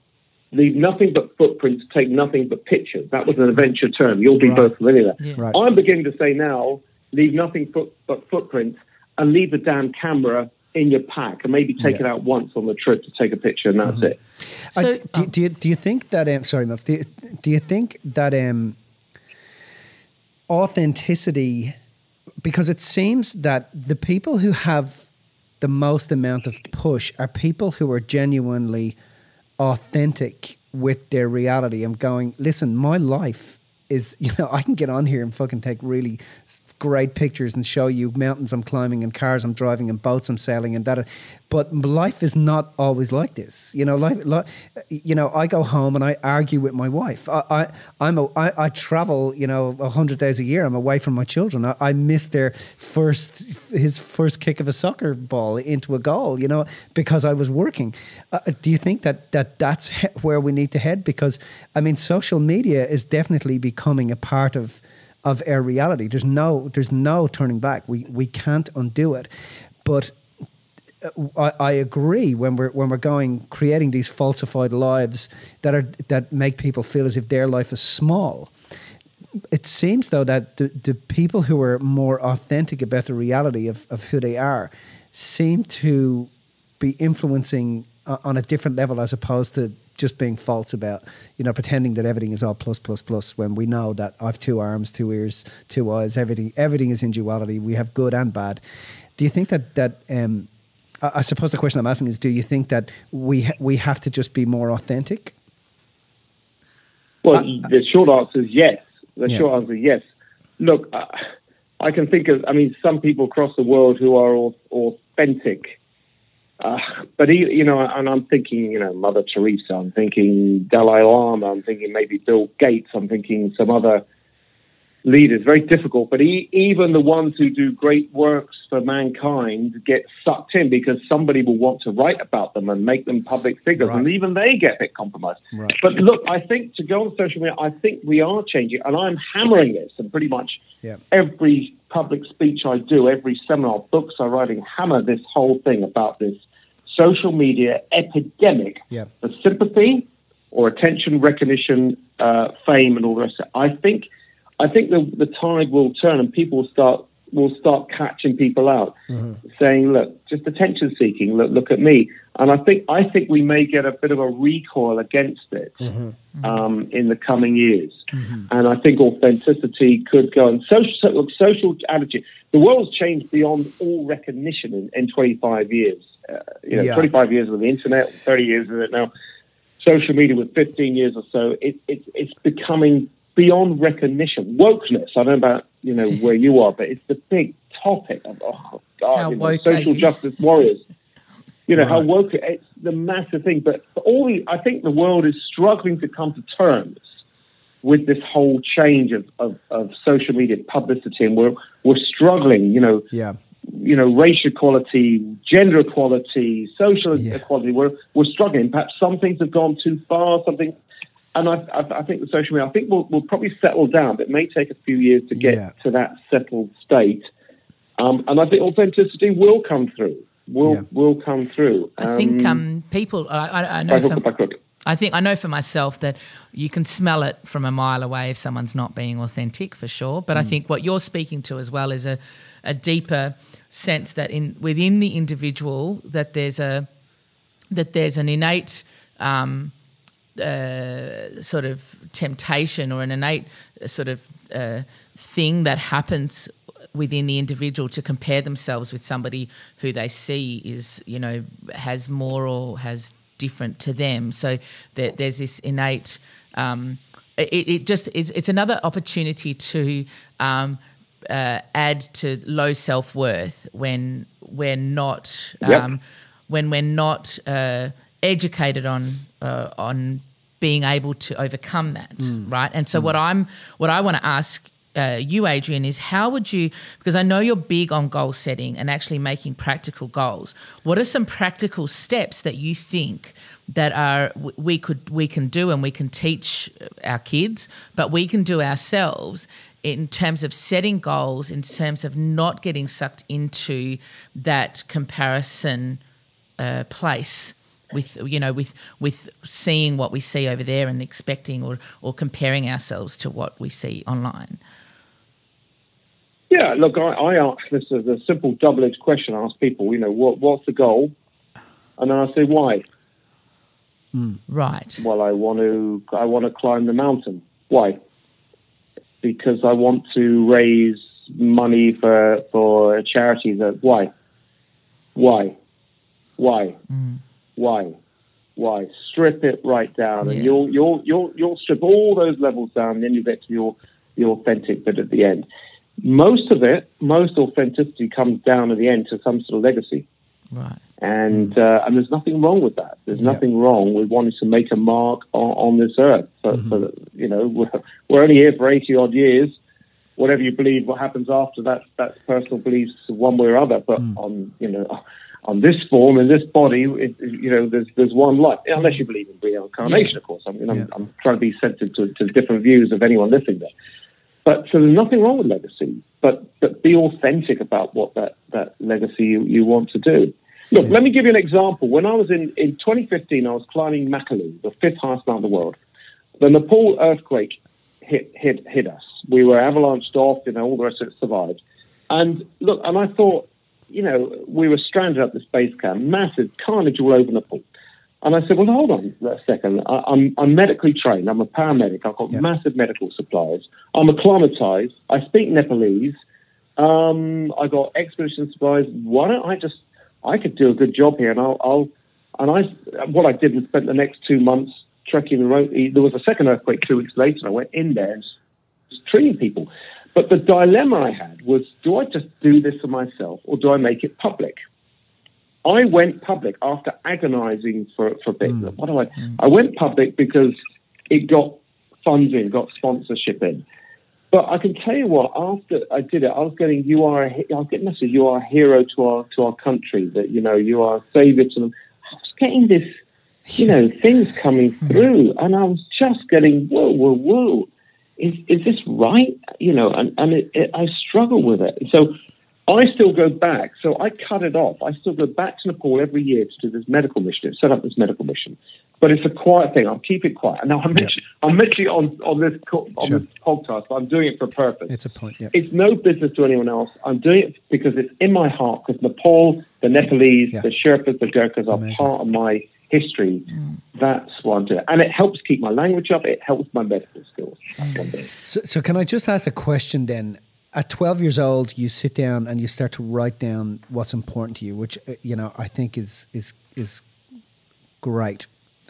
leave nothing but footprints, take nothing but pictures. That was an adventure term. You'll be right. both familiar with that. Yeah. Right. I'm beginning to say now, leave nothing but, but footprints and leave the damn camera in your pack and maybe take yeah. it out once on the trip to take a picture and that's mm-hmm. it. So, I, do, um, do, you, do you think that, um, sorry, Mavs, do, do you think that um, authenticity... Because it seems that the people who have the most amount of push are people who are genuinely authentic with their reality. I'm going, listen, my life is, you know, I can get on here and fucking take really great pictures and show you mountains I'm climbing and cars I'm driving and boats I'm sailing and that. But life is not always like this. You know, life, life you know, I go home and I argue with my wife. I, I, I'm a, I, I travel, you know, a hundred days a year. I'm away from my children. I, I missed their first, his first kick of a soccer ball into a goal, you know, because I was working. Uh, do you think that, that that's where we need to head? Because I mean, social media is definitely becoming a part of, of our reality. There's no, there's no turning back. We we can't undo it. But I, I agree when we're when we're going creating these falsified lives that are that make people feel as if their life is small. It seems though that the, the people who are more authentic about the reality of of who they are seem to be influencing on a different level as opposed to just being false about, you know, pretending that everything is all plus, plus, plus, when we know that I've two arms, two ears, two eyes, everything, everything is in duality. We have good and bad. Do you think that, that um, I, I suppose the question I'm asking is, do you think that we, ha we have to just be more authentic? Well, uh, the short answer is yes. The yeah. short answer is yes. Look, I, I can think of, I mean, some people across the world who are authentic. Uh, but, he, you know, and I'm thinking, you know, Mother Teresa, I'm thinking Dalai Lama, I'm thinking maybe Bill Gates, I'm thinking some other leaders. Very difficult. But he, even the ones who do great works for mankind get sucked in because somebody will want to write about them and make them public figures. Right. And even they get a bit compromised. Right. But look, I think to go on social media, I think we are changing. And I'm hammering this and pretty much yeah. every public speech I do, every seminar, books I'm writing, hammer this whole thing about this social media epidemic yeah. for sympathy or attention, recognition, uh, fame, and all the rest of it. I think, I think the, the tide will turn and people will start will start catching people out, mm-hmm. saying, "Look, just attention seeking. Look, look at me." And I think, I think we may get a bit of a recoil against it mm-hmm. Mm-hmm. Um, in the coming years. Mm-hmm. And I think authenticity could go and social social attitude. The world's changed beyond all recognition in, in twenty-five years. Uh, you know, yeah. twenty-five years with the internet, thirty years with it now. Social media with fifteen years or so. It, it, it's becoming beyond recognition. Wokeness. I don't know about you know where you are, but it's the big topic of oh god, you know, social justice warriors. You know right. how woke it, it's the massive thing. But all the, I think the world is struggling to come to terms with this whole change of of, of social media publicity, and we're we're struggling. You know. Yeah. You know, racial equality, gender equality, social yeah. equality. We're we're struggling. Perhaps some things have gone too far. Something, and I I, I think the social media. I think we'll we'll probably settle down, but it may take a few years to get yeah. to that settled state. Um, and I think authenticity will come through. Will yeah. will come through. Um, I think um, people. I, I, I know. By hook or by crook. I think I know for myself that you can smell it from a mile away if someone's not being authentic, for sure. But mm. I think what you're speaking to as well is a, a deeper sense that in within the individual that there's a that there's an innate um, uh, sort of temptation or an innate sort of uh, thing that happens within the individual to compare themselves with somebody who they see is, you know, has more or has different to them. So there, there's this innate, um, it, it just is, it's another opportunity to um, uh, add to low self-worth when we're not, um, yep. when we're not uh, educated on, uh, on being able to overcome that. Mm. Right. And so mm. what I'm, what I want to ask Uh, you, Adrian, is how would you, because I know you're big on goal setting and actually making practical goals. What are some practical steps that you think that are we could we can do and we can teach our kids, but we can do ourselves in terms of setting goals, in terms of not getting sucked into that comparison uh, place? With you know, with with seeing what we see over there and expecting or or comparing ourselves to what we see online. Yeah, look, I, I ask this as a simple double-edged question. I ask people, you know, what what's the goal, and then I say why. Mm, right. Well, I want to I want to climb the mountain. Why? Because I want to raise money for for a charity. That why? Why? Why? Mm. Why? Why? Strip it right down, and yeah. you'll you'll you'll you'll strip all those levels down, and then you get to your the authentic bit at the end. Most of it, most authenticity comes down at the end to some sort of legacy, right? And mm. uh, and there's nothing wrong with that. There's yeah. nothing wrong with wanting to make a mark on, on this earth. So, mm-hmm. so that, you know, we're, we're only here for eighty odd years. Whatever you believe, what happens after that, that's personal beliefs one way or other. But mm. on you know. On this form, in this body, it, you know, there's there's one life. Unless you believe in reincarnation, yeah. of course. I mean, I'm, yeah. I'm trying to be sensitive to, to different views of anyone listening there. But so there's nothing wrong with legacy, but but be authentic about what that that legacy you, you want to do. Look, yeah. let me give you an example. When I was in in twenty fifteen, I was climbing Makalu, the fifth highest mountain in the world. The Nepal earthquake hit hit hit us. We were avalanched off, you know, all the rest of it survived. And look, and I thought, you know, we were stranded up this base camp, massive carnage all over Nepal. And I said, well, hold on a second. I, I'm, I'm medically trained. I'm a paramedic. I've got yeah. massive medical supplies. I'm acclimatized. I speak Nepalese. Um, I got expedition supplies. Why don't I just, I could do a good job here. And I'll, I'll and I, what I did was spent the next two months trekking the road. There was a second earthquake two weeks later. And I went in there and was treating people. But the dilemma I had was, do I just do this for myself or do I make it public? I went public after agonizing for, for a bit. Mm. What do I? Mm. I went public because it got funding, got sponsorship in. But I can tell you what, after I did it, I was getting, you are a, I was getting this, you are a hero to our, to our country, that, you know, you are a savior to them. I was getting this, you know, things coming through, and I was just getting, whoa, whoa, whoa. Is, is this right? You know, and, and it, it, I struggle with it. So I still go back. So I cut it off. I still go back to Nepal every year to do this medical mission, set up this medical mission. But it's a quiet thing. I'll keep it quiet. And now I'm yeah. literally on, on, this, on sure. this podcast, but I'm doing it for a purpose. It's a point, yeah. It's no business to anyone else. I'm doing it because it's in my heart, because Nepal, the Nepalese, yeah. the Sherpas, the Gurkhas are Amazing. part of my history. Mm. That's what I'm doing. And it helps keep my language up. It helps my medical skills. Mm. So, so can I just ask a question then? At twelve years old, you sit down and you start to write down what's important to you, which, you know, I think is, is, is great.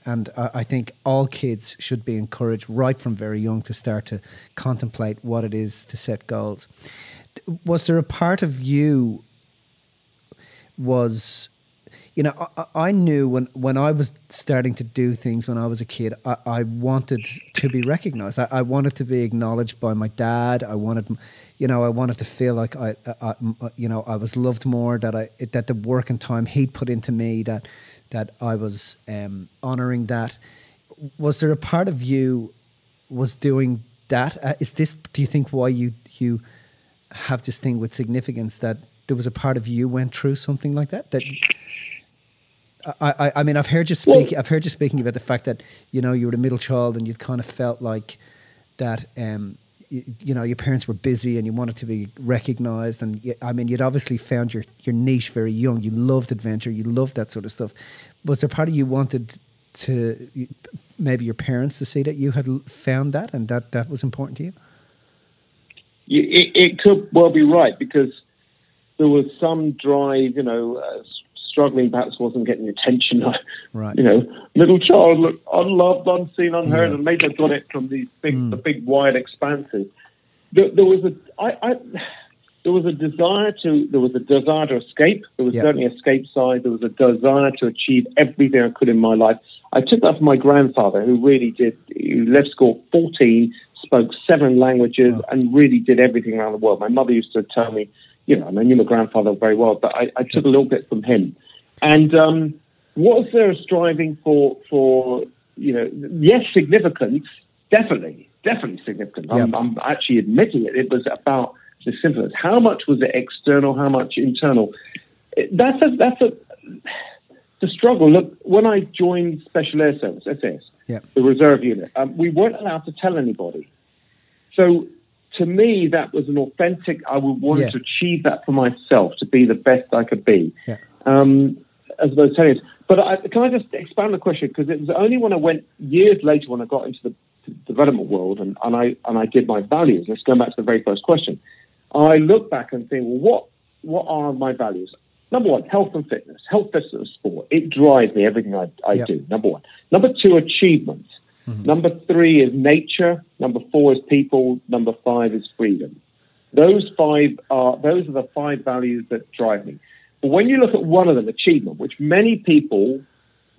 And I, I think all kids should be encouraged right from very young to start to contemplate what it is to set goals. Was there a part of you was... You know, I, I knew when, when I was starting to do things when I was a kid, I, I wanted to be recognized. I, I wanted to be acknowledged by my dad. I wanted, you know, I wanted to feel like I, I, you know, I was loved more, that I, that the work and time he'd put into me, that, that I was um, honoring that. Was there a part of you was doing that? Uh, is this, do you think why you, you have this thing with significance, that there was a part of you went through something like that? That I, I mean, I've heard you speak. Well, I've heard you speaking about the fact that, you know, you were a middle child and you kind of felt like that. Um, you, you know, your parents were busy and you wanted to be recognized. And you, I mean, you'd obviously found your, your niche very young. You loved adventure. You loved that sort of stuff. Was there part of you wanted to, maybe your parents to see that you had found that and that that was important to you? It, it could well be right, because there was some drive, you know, uh, struggling, perhaps wasn't getting attention. Right. You know, little child, look, unloved, unseen, unheard, yeah. and maybe I got it from these big, mm. the big wide expanses. There, there was a, I, I, there was a desire to, there was a desire to escape. There was yeah. certainly escape side. There was a desire to achieve everything I could in my life. I took that from my grandfather, who really did, who left school at fourteen, spoke seven languages, wow. and really did everything around the world. My mother used to tell me, you know, and I knew my grandfather very well, but I, I took a little bit from him. And um, was there a striving for, for, you know, yes, significance, definitely, definitely significant. Yeah. I'm, I'm actually admitting it. It was about the simplest. How much was it external? How much internal? That's a, that's a, the struggle. Look, when I joined Special Air Service, S A S, yeah. the reserve unit, um, we weren't allowed to tell anybody. So, to me, that was an authentic, I would want yeah. to achieve that for myself, to be the best I could be, yeah. um, as well as telling it. But I, can I just expand the question? Because it was only when I went, years later, when I got into the development world and, and, I, and I did my values, let's go back to the very first question, I look back and think, well, what, what are my values? Number one, health and fitness. Health, fitness, sport. It drives me, everything I, I yeah. do, number one. Number two, achievement. Mm-hmm. Number three is nature. Number four is people. Number five is freedom. Those five are those are the five values that drive me. But when you look at one of them, achievement, which many people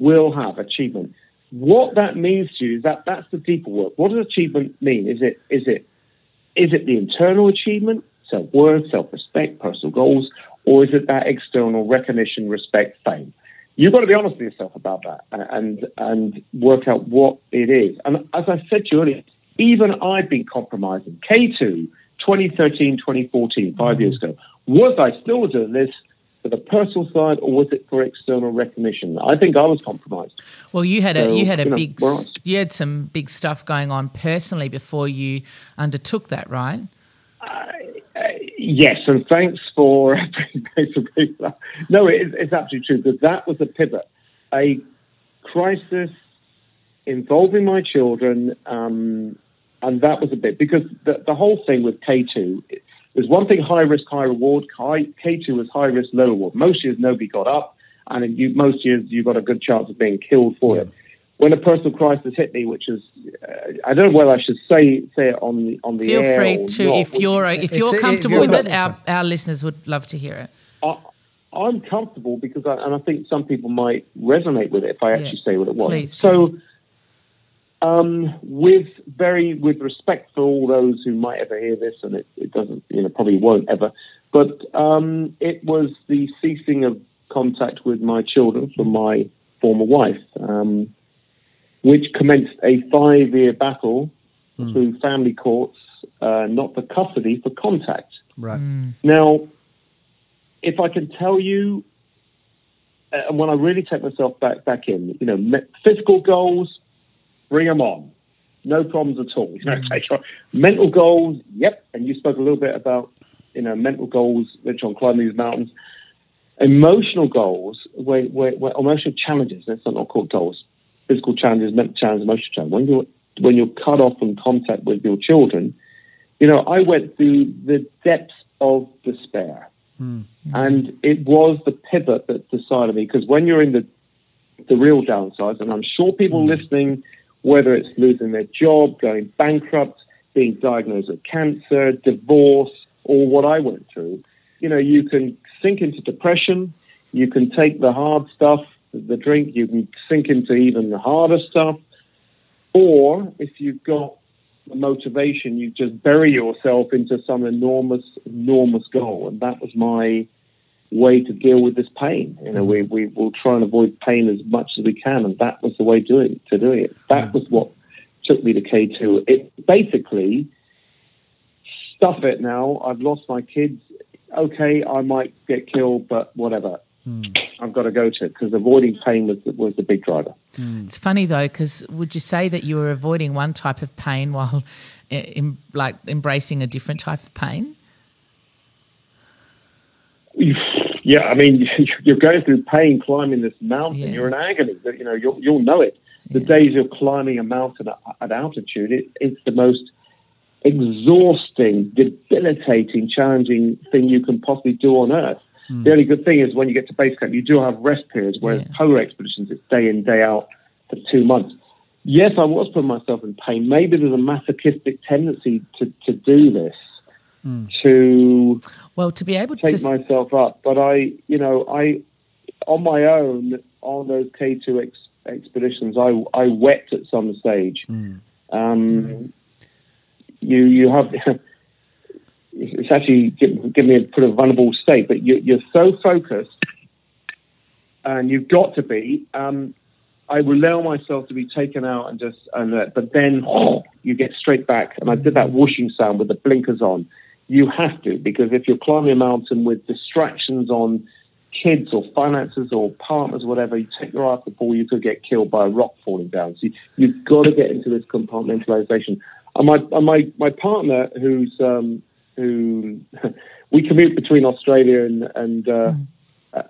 will have, achievement, what that means to you is that that's the deeper work. What does achievement mean? Is it is it is it the internal achievement, self worth, self respect, personal goals, or is it that external recognition, respect, fame? You've got to be honest with yourself about that and and work out what it is. And as I said to you earlier, even I've been compromising. K two, twenty thirteen, twenty fourteen, five mm. years ago. Was I still doing this for the personal side, or was it for external recognition? I think I was compromised. Well, you had so, a you had a you know, big you had some big stuff going on personally before you undertook that, right? Uh, uh, yes, and thanks for no, it, it's absolutely true, because that was a pivot, a crisis involving my children, um, and that was a bit, because the, the whole thing with K two, there's one thing, high risk, high reward. K two was high risk, low reward. Most years nobody got up, and you, most years you got a good chance of being killed for yeah. it. When a personal crisis hit me, which is, uh, I don't know whether I should say say it on the on the Feel air. Feel free to, not. if you're if you're it's, comfortable it's, if you're with it, our, our listeners would love to hear it. I, I'm comfortable because, I, and I think some people might resonate with it if I yeah. actually say what it was. Please. So, um, with very with respect for all those who might ever hear this, and it, it doesn't, you know, probably won't ever. But um, it was the ceasing of contact with my children from my former wife. Um, which commenced a five-year battle mm. through family courts, uh, not for custody, for contact. Right. Mm. Now, if I can tell you, and uh, when I really take myself back back in, you know, physical goals, bring them on. No problems at all. You know, take on. Mental goals, yep. And you spoke a little bit about, you know, mental goals, which on climbing these mountains. Emotional goals, where, where, where emotional challenges, that's not called goals. Physical challenges, mental challenges, emotional challenges. When you're, when you're cut off from contact with your children, you know, I went through the depths of despair. Mm. And it was the pivot that decided me, because when you're in the the real downsides, and I'm sure people mm. listening, whether it's losing their job, going bankrupt, being diagnosed with cancer, divorce, or what I went through, you know, you can sink into depression, you can take the hard stuff, the drink, you can sink into even the harder stuff, or if you've got the motivation, you just bury yourself into some enormous, enormous goal. And that was my way to deal with this pain. You know, we, we will try and avoid pain as much as we can, and that was the way to do it. To do it. That was what took me to K two. It basically, stuff it now, I've lost my kids, okay, I might get killed, but whatever. Mm. I've got to go to it because avoiding pain was, was the big driver. Mm. It's funny though, because would you say that you were avoiding one type of pain while in, like embracing a different type of pain? Yeah, I mean, you're going through pain climbing this mountain. Yeah. You're in agony. You know, you'll, you'll know it. The yeah. days you're climbing a mountain at, at altitude, it, it's the most exhausting, debilitating, challenging thing you can possibly do on Earth. Mm. The only good thing is when you get to base camp, you do have rest periods, whereas yeah. polar expeditions, it's day in, day out for two months. Yes, I was putting myself in pain. Maybe there's a masochistic tendency to, to do this, mm. to well, to be able take to take myself up. But I, you know, I on my own, on those K two ex expeditions, I, I wept at some stage. Mm. Um, mm. You, you have... It's actually given me a put a vulnerable state, but you, you're so focused, and you've got to be. Um, I would allow myself to be taken out and just, and uh, but then oh, you get straight back. And I did that whooshing sound with the blinkers on. You have to, because if you're climbing a mountain with distractions on kids or finances or partners or whatever, you take your eye off the ball, you could get killed by a rock falling down. So you, you've got to get into this compartmentalization. And my and my my partner, who's um, who we commute between Australia and and uh, mm.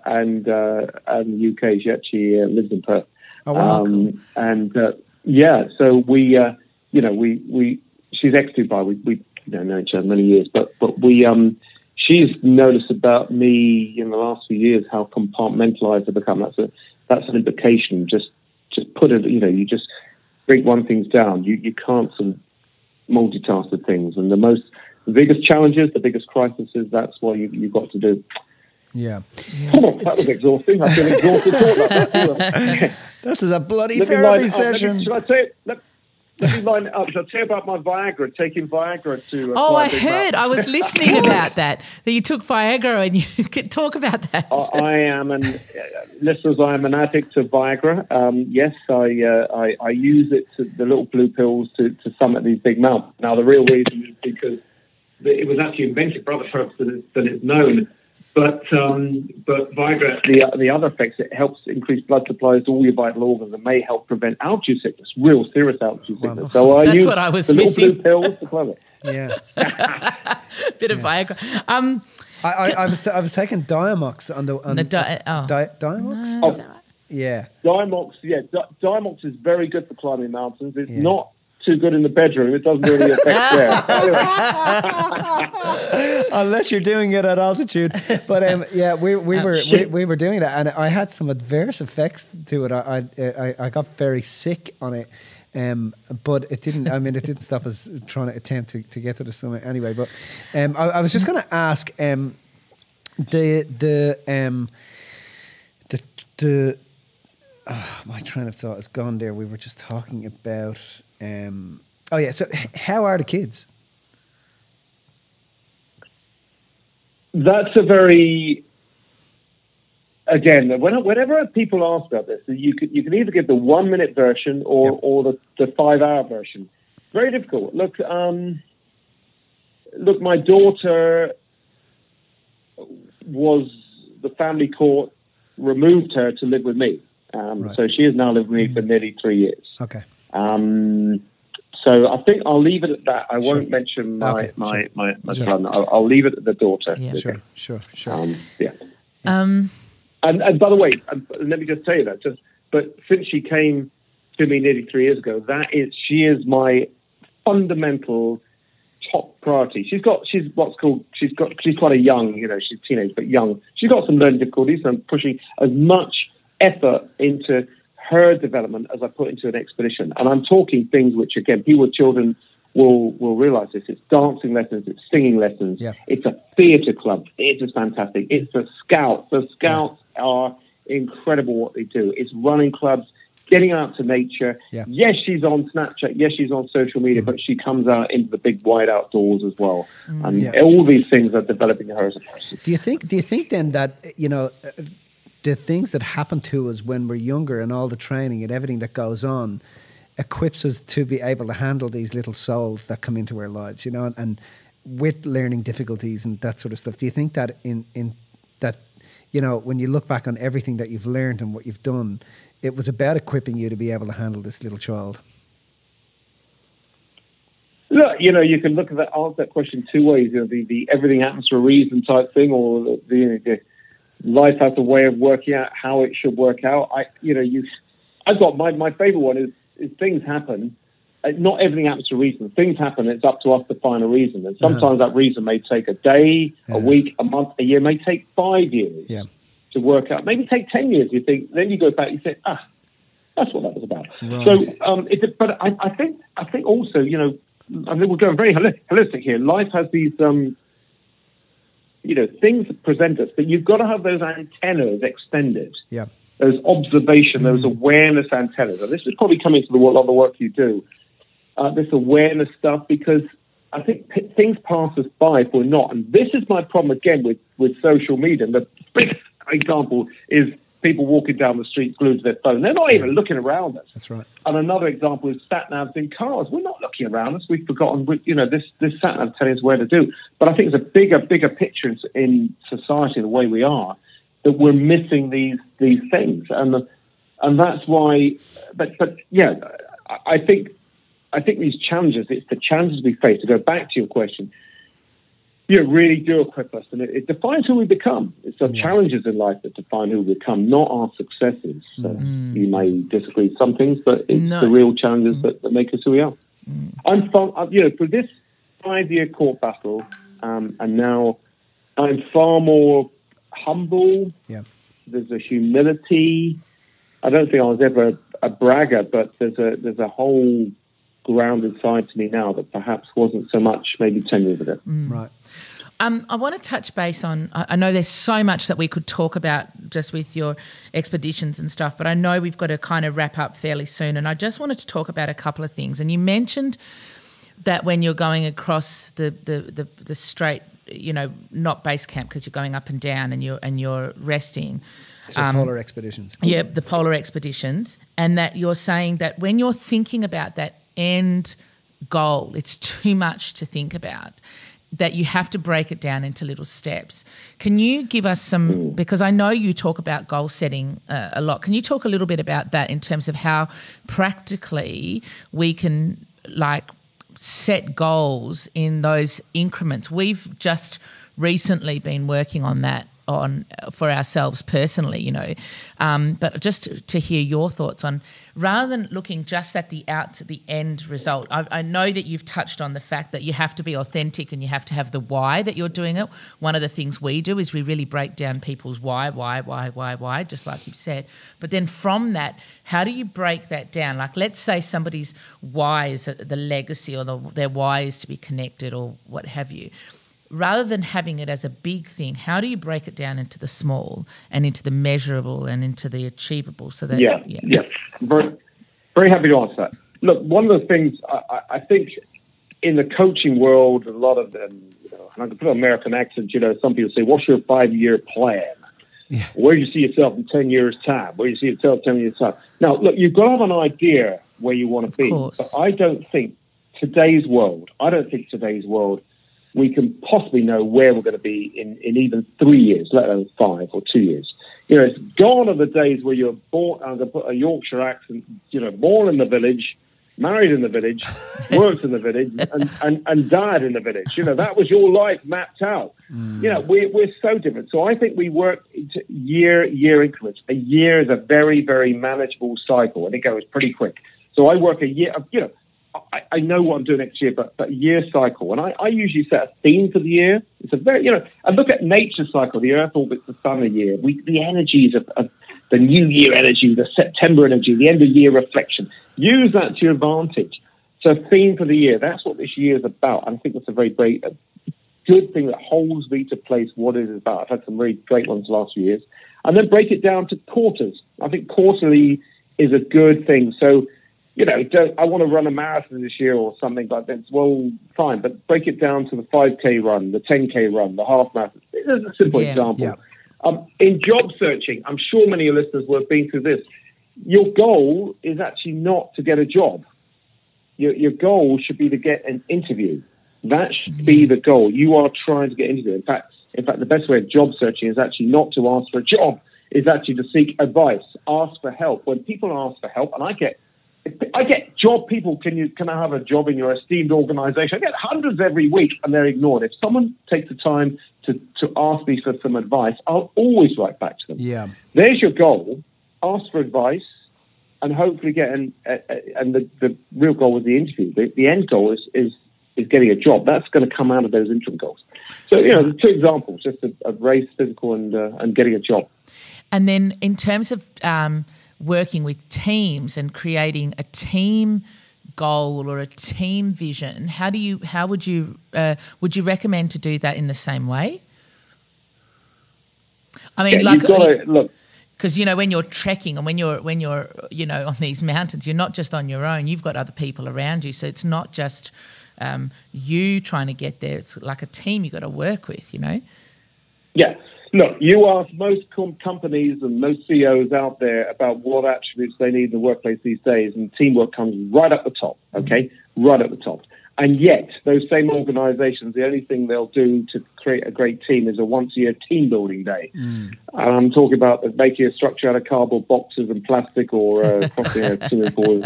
and, uh, and the U K. She actually uh, lives in Perth. Oh, wow, um, cool. And uh, yeah, so we, uh, you know, we we she's ex-Dubai. We we you know, know each other many years, but but we um, she's noticed about me in the last few years how compartmentalized I've become. That's a that's an implication. Just just put it. You know, you just break one thing down. You you can't sort of multitask with things, and the most The biggest challenges, the biggest crises, that's what you, you've got to do. Yeah. yeah. Oh, that was exhausting. I feel exhausted. That. This is a bloody let therapy session. Should I tell you, let, let me line it up. Should I tell you about my Viagra, taking Viagra to... Uh, oh, I heard. Mountain. I was listening about that, that you took Viagra, and you could talk about that. Uh, I am an... Uh, listeners, I am an addict of Viagra. Um, yes, I, uh, I I use it, to, the little blue pills, to, to summit these big mountains. Now, the real reason is because... It was actually invented for other purposes than, than it's known. But um, but Viagra, the, uh, the other effects, it helps increase blood supplies to all your vital organs and may help prevent altitude sickness, real serious altitude sickness. Wow. So I That's what I was the missing. Little blue pills to climb it. Yeah. Bit of yeah. Viagra. Um, I, I, I, was t I was taking Diamox on the... On, no, di oh. di Diamox? No, oh. right? Yeah. Diamox, yeah. Di Diamox is very good for climbing mountains. It's yeah. not... too good in the bedroom. It doesn't really affect there. Anyway. Unless you're doing it at altitude. But um, yeah, we we were we, we were doing that, and I had some adverse effects to it. I I, I got very sick on it, um, but it didn't. I mean, it didn't stop us trying to attempt to, to get to the summit anyway. But um, I, I was just going to ask um, the the um, the the oh, my train of thought is gone. There, we were just talking about. Um, oh yeah, so how are the kids? That's a very, again, whenever people ask about this, you can, you can either give the one minute version or, yep. or the, the five hour version. Very difficult. Look, um, look, my daughter was, the family court removed her to live with me. Um, right. So she has now lived with me mm. for nearly three years. Okay. Um, so I think I'll leave it at that. I sure. won't mention my, okay, my, sure. my, my yeah. son. I'll, I'll leave it at the daughter. Yeah. Sure, sure, sure. Um, yeah. Um, and, and by the way, let me just tell you that. Just, but since she came to me nearly three years ago, that is, she is my fundamental top priority. She's got, she's what's called, she's got, she's quite a young, you know, she's teenage, but young. She's got some learning difficulties, and I'm pushing as much effort into her development as I put into an expedition. And I'm talking things which, again, people with children will will realise this. It's dancing lessons, it's singing lessons, yeah. it's a theatre club. It's just fantastic. It's the Scouts. The Scouts yeah. are incredible what they do. It's running clubs, getting out to nature. Yeah. Yes, she's on Snapchat. Yes, she's on social media, mm. but she comes out into the big wide outdoors as well. Mm. And yeah. all these things are developing her as a person. Do you think, do you think then that, you know... Uh, the things that happen to us when we're younger and all the training and everything that goes on equips us to be able to handle these little souls that come into our lives, you know, and, and with learning difficulties and that sort of stuff. Do you think that in, in that you know, when you look back on everything that you've learned and what you've done, it was about equipping you to be able to handle this little child. Look, you know, you can look at that, answer that question two ways. You know, the, the everything happens for a reason type thing, or the, the, the life has a way of working out how it should work out. I, you know, you, I've got my, my favorite one is, is things happen. Not everything happens for a reason. Things happen. It's up to us to find a reason. And sometimes yeah. that reason may take a day, yeah. a week, a month, a year, may take five years yeah. to work out. Maybe take ten years. You think, then you go back, you say, ah, that's what that was about. Right. So, um, it's a, but I, I think, I think also, you know, I mean, we're going very holistic here. Life has these, um, you know, things that present us, but you've got to have those antennas extended. Yeah. Those observation, mm. those awareness antennas. And this is probably coming to the world, a lot of the work you do. Uh, this awareness stuff, because I think p things pass us by if we're not. And this is my problem, again, with, with social media. And the big example is people walking down the street glued to their phone. They're not even looking around us. That's right. And another example is sat-navs in cars. We're not looking around us. We've forgotten, we, you know, this, this sat-nav telling us where to do. But I think it's a bigger, bigger picture in society, the way we are, that we're missing these, these things. And, the, and that's why... But, but yeah, I, I think... I think these challenges, it's the challenges we face, to go back to your question, you know, really do equip us. And it, it defines who we become. It's our yeah. challenges in life that define who we become, not our successes. So mm. you may disagree with some things, but it's no. the real challenges mm. that, that make us who we are. Mm. I'm far, you know, for this five-year court battle, um, and now I'm far more humble. Yeah. There's a humility. I don't think I was ever a, a bragger, but there's a there's a whole... grounded side to me now that perhaps wasn't so much maybe ten years ago. Mm. Right. Um, I want to touch base on, I know there's so much that we could talk about just with your expeditions and stuff, but I know we've got to kind of wrap up fairly soon, and I just wanted to talk about a couple of things. And you mentioned that when you're going across the, the, the, the straight, you know, not base camp, because you're going up and down and you're, and you're resting. So um, polar expeditions. Yeah, the polar expeditions. And that you're saying that when you're thinking about that end goal, it's too much to think about, that you have to break it down into little steps. Can you give us some, because I know you talk about goal setting uh, a lot, can you talk a little bit about that in terms of how practically we can like set goals in those increments? We've just recently been working on that on for ourselves personally, you know, um, but just to, to hear your thoughts on, rather than looking just at the out to the end result. I, I know that you've touched on the fact that you have to be authentic and you have to have the why that you're doing it. One of the things we do is we really break down people's why, why, why, why, why, just like you've said. But then from that, how do you break that down? Like, let's say somebody's why is the legacy, or the, their why is to be connected, or what have you. Rather than having it as a big thing, how do you break it down into the small and into the measurable and into the achievable? So that yeah, yeah, yeah. Very, very happy to answer that. Look, one of the things I, I think in the coaching world, a lot of them, you know, and I can put an American accent, you know, some people say, "What's your five-year plan? Yeah. Where do you see yourself in ten years' time? Where do you see yourself ten years' time?" Now, look, you've got to have an idea where you want to be. But I don't think today's world. I don't think today's world. we can possibly know where we're going to be in, in even three years, let alone five or two years. You know, it's gone are the days where you're born, I'm going to put a Yorkshire accent, you know, born in the village, married in the village, worked in the village, and, and, and died in the village. You know, that was your life mapped out. Mm. You know, we, we're so different. So I think we work into year, year increments. A year is a very, very manageable cycle. I think it goes pretty quick. So I work a year, you know, I, I know what I'm doing next year, but, but year cycle. And I, I usually set a theme for the year. It's a very, you know, I look at nature cycle, the earth orbits the sun a year. We, the energies of, of the new year energy, the September energy, the end of year reflection. Use that to your advantage. So theme for the year, that's what this year is about. And I think that's a very great, a good thing that holds me to place what it is about. I've had some very great ones the last few years. And then break it down to quarters. I think quarterly is a good thing. So, you know, don't, I want to run a marathon this year or something like that. Well, fine, but break it down to the five K run, the ten K run, the half marathon. This is a simple yeah, example. Yeah. Um, in job searching, I'm sure many of your listeners will have been through this. Your goal is actually not to get a job. Your, your goal should be to get an interview. That should yeah. be the goal. You are trying to get an interview. In fact, In fact, the best way of job searching is actually not to ask for a job, is actually to seek advice, ask for help. When people ask for help, and I get I get job people, can you can I have a job in your esteemed organisation? I get hundreds every week, and they're ignored. If someone takes the time to, to ask me for some advice, I'll always write back to them. Yeah. There's your goal. Ask for advice, and hopefully get an. Uh, uh, and the, the real goal was the interview. The, the end goal is, is is getting a job. That's going to come out of those interim goals. So you know, the two examples, just of, of race, physical, and uh, and getting a job. And then in terms of. Um working with teams and creating a team goal or a team vision, how do you how would you uh, would you recommend to do that in the same way? I mean, yeah, like you've gotta, look, because you know when you're trekking and when you're when you're you know on these mountains, you're not just on your own. You've got other people around you, so it's not just um, you trying to get there. It's like a team you've got to work with, you know. Yeah. Look, you ask most com companies and most C E Os out there about what attributes they need in the workplace these days, and teamwork comes right up the top, okay? Right up the top. And yet, those same organizations, the only thing they'll do to create a great team is a once-a-year team-building day. Mm. And I'm talking about making a structure out of cardboard boxes and plastic or uh, crossing a swimming pool.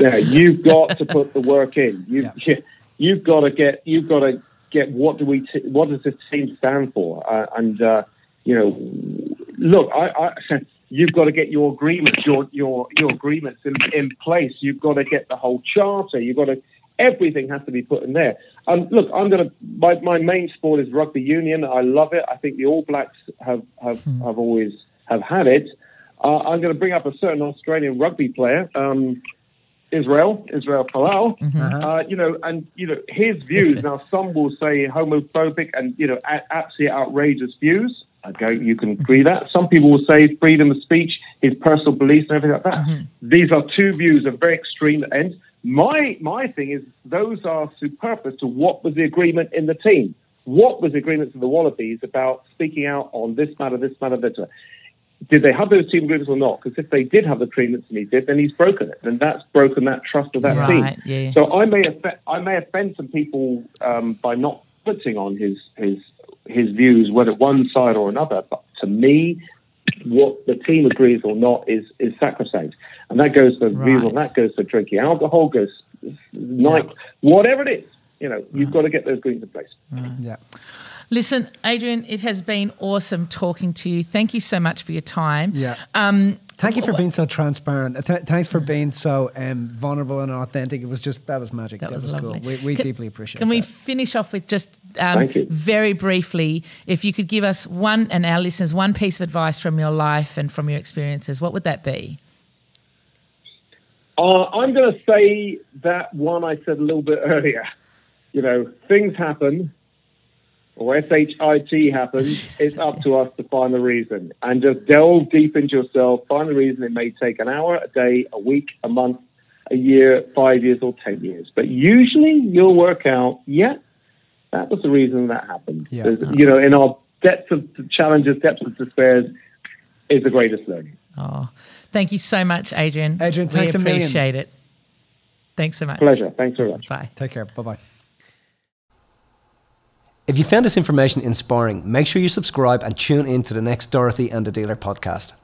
Yeah, you've got to put the work in. You've, yeah. you've got to get, you've got to get what do we, t what does this team stand for? Uh, and, uh, You know, look, I, I, you've got to get your agreements, your your your agreements in, in place. You've got to get the whole charter. You've got to, everything has to be put in there. Um, look, I'm gonna. My, my main sport is rugby union. I love it. I think the All Blacks have have, mm. have always have had it. Uh, I'm going to bring up a certain Australian rugby player, um, Israel Israel Falau. Mm-hmm. uh, you know, and you know his views. Now, some will say homophobic and you know absolutely outrageous views. Okay, you can agree that. Some people will say freedom of speech, his personal beliefs and everything like that. Mm-hmm. These are two views of very extreme ends. My, my thing is those are superfluous to what was the agreement in the team. What was the agreement of the Wallabies about speaking out on this matter, this matter, this matter? Did they have those team agreements or not? Because if they did have the agreements and he did, then he's broken it. And that's broken that trust of that right, team. Yeah. So I may, offend, I may offend some people um, by not putting on his his... his views, whether one side or another, but to me, what the team agrees or not is is sacrosanct, and that goes for right. views on that, goes for drinking alcohol, goes night, yeah. whatever it is. You know, you've right. got to get those agreements in place. Mm. Yeah. Listen, Adrian, it has been awesome talking to you. Thank you so much for your time. Yeah. Um, Thank you for being so transparent. Th thanks for being so um, vulnerable and authentic. It was just, that was magic. That, that was, was cool. We, we can, deeply appreciate it. Can that. we finish off with just um, very briefly, if you could give us one, and our listeners, one piece of advice from your life and from your experiences, what would that be? Uh, I'm going to say that one I said a little bit earlier. You know, things happen. Or S H I T happens, it's up to us to find the reason. And just delve deep into yourself, find the reason. It may take an hour, a day, a week, a month, a year, five years, or ten years. But usually you'll work out, yeah, that was the reason that happened. Yeah. You know, in our depths of challenges, depths of despairs, is the greatest learning. Oh, thank you so much, Adrian. Adrian, thanks a million. We appreciate it. Thanks so much. Pleasure. Thanks very much. Bye. Take care. Bye-bye. If you found this information inspiring, make sure you subscribe and tune in to the next Dorothy and the Dealer podcast.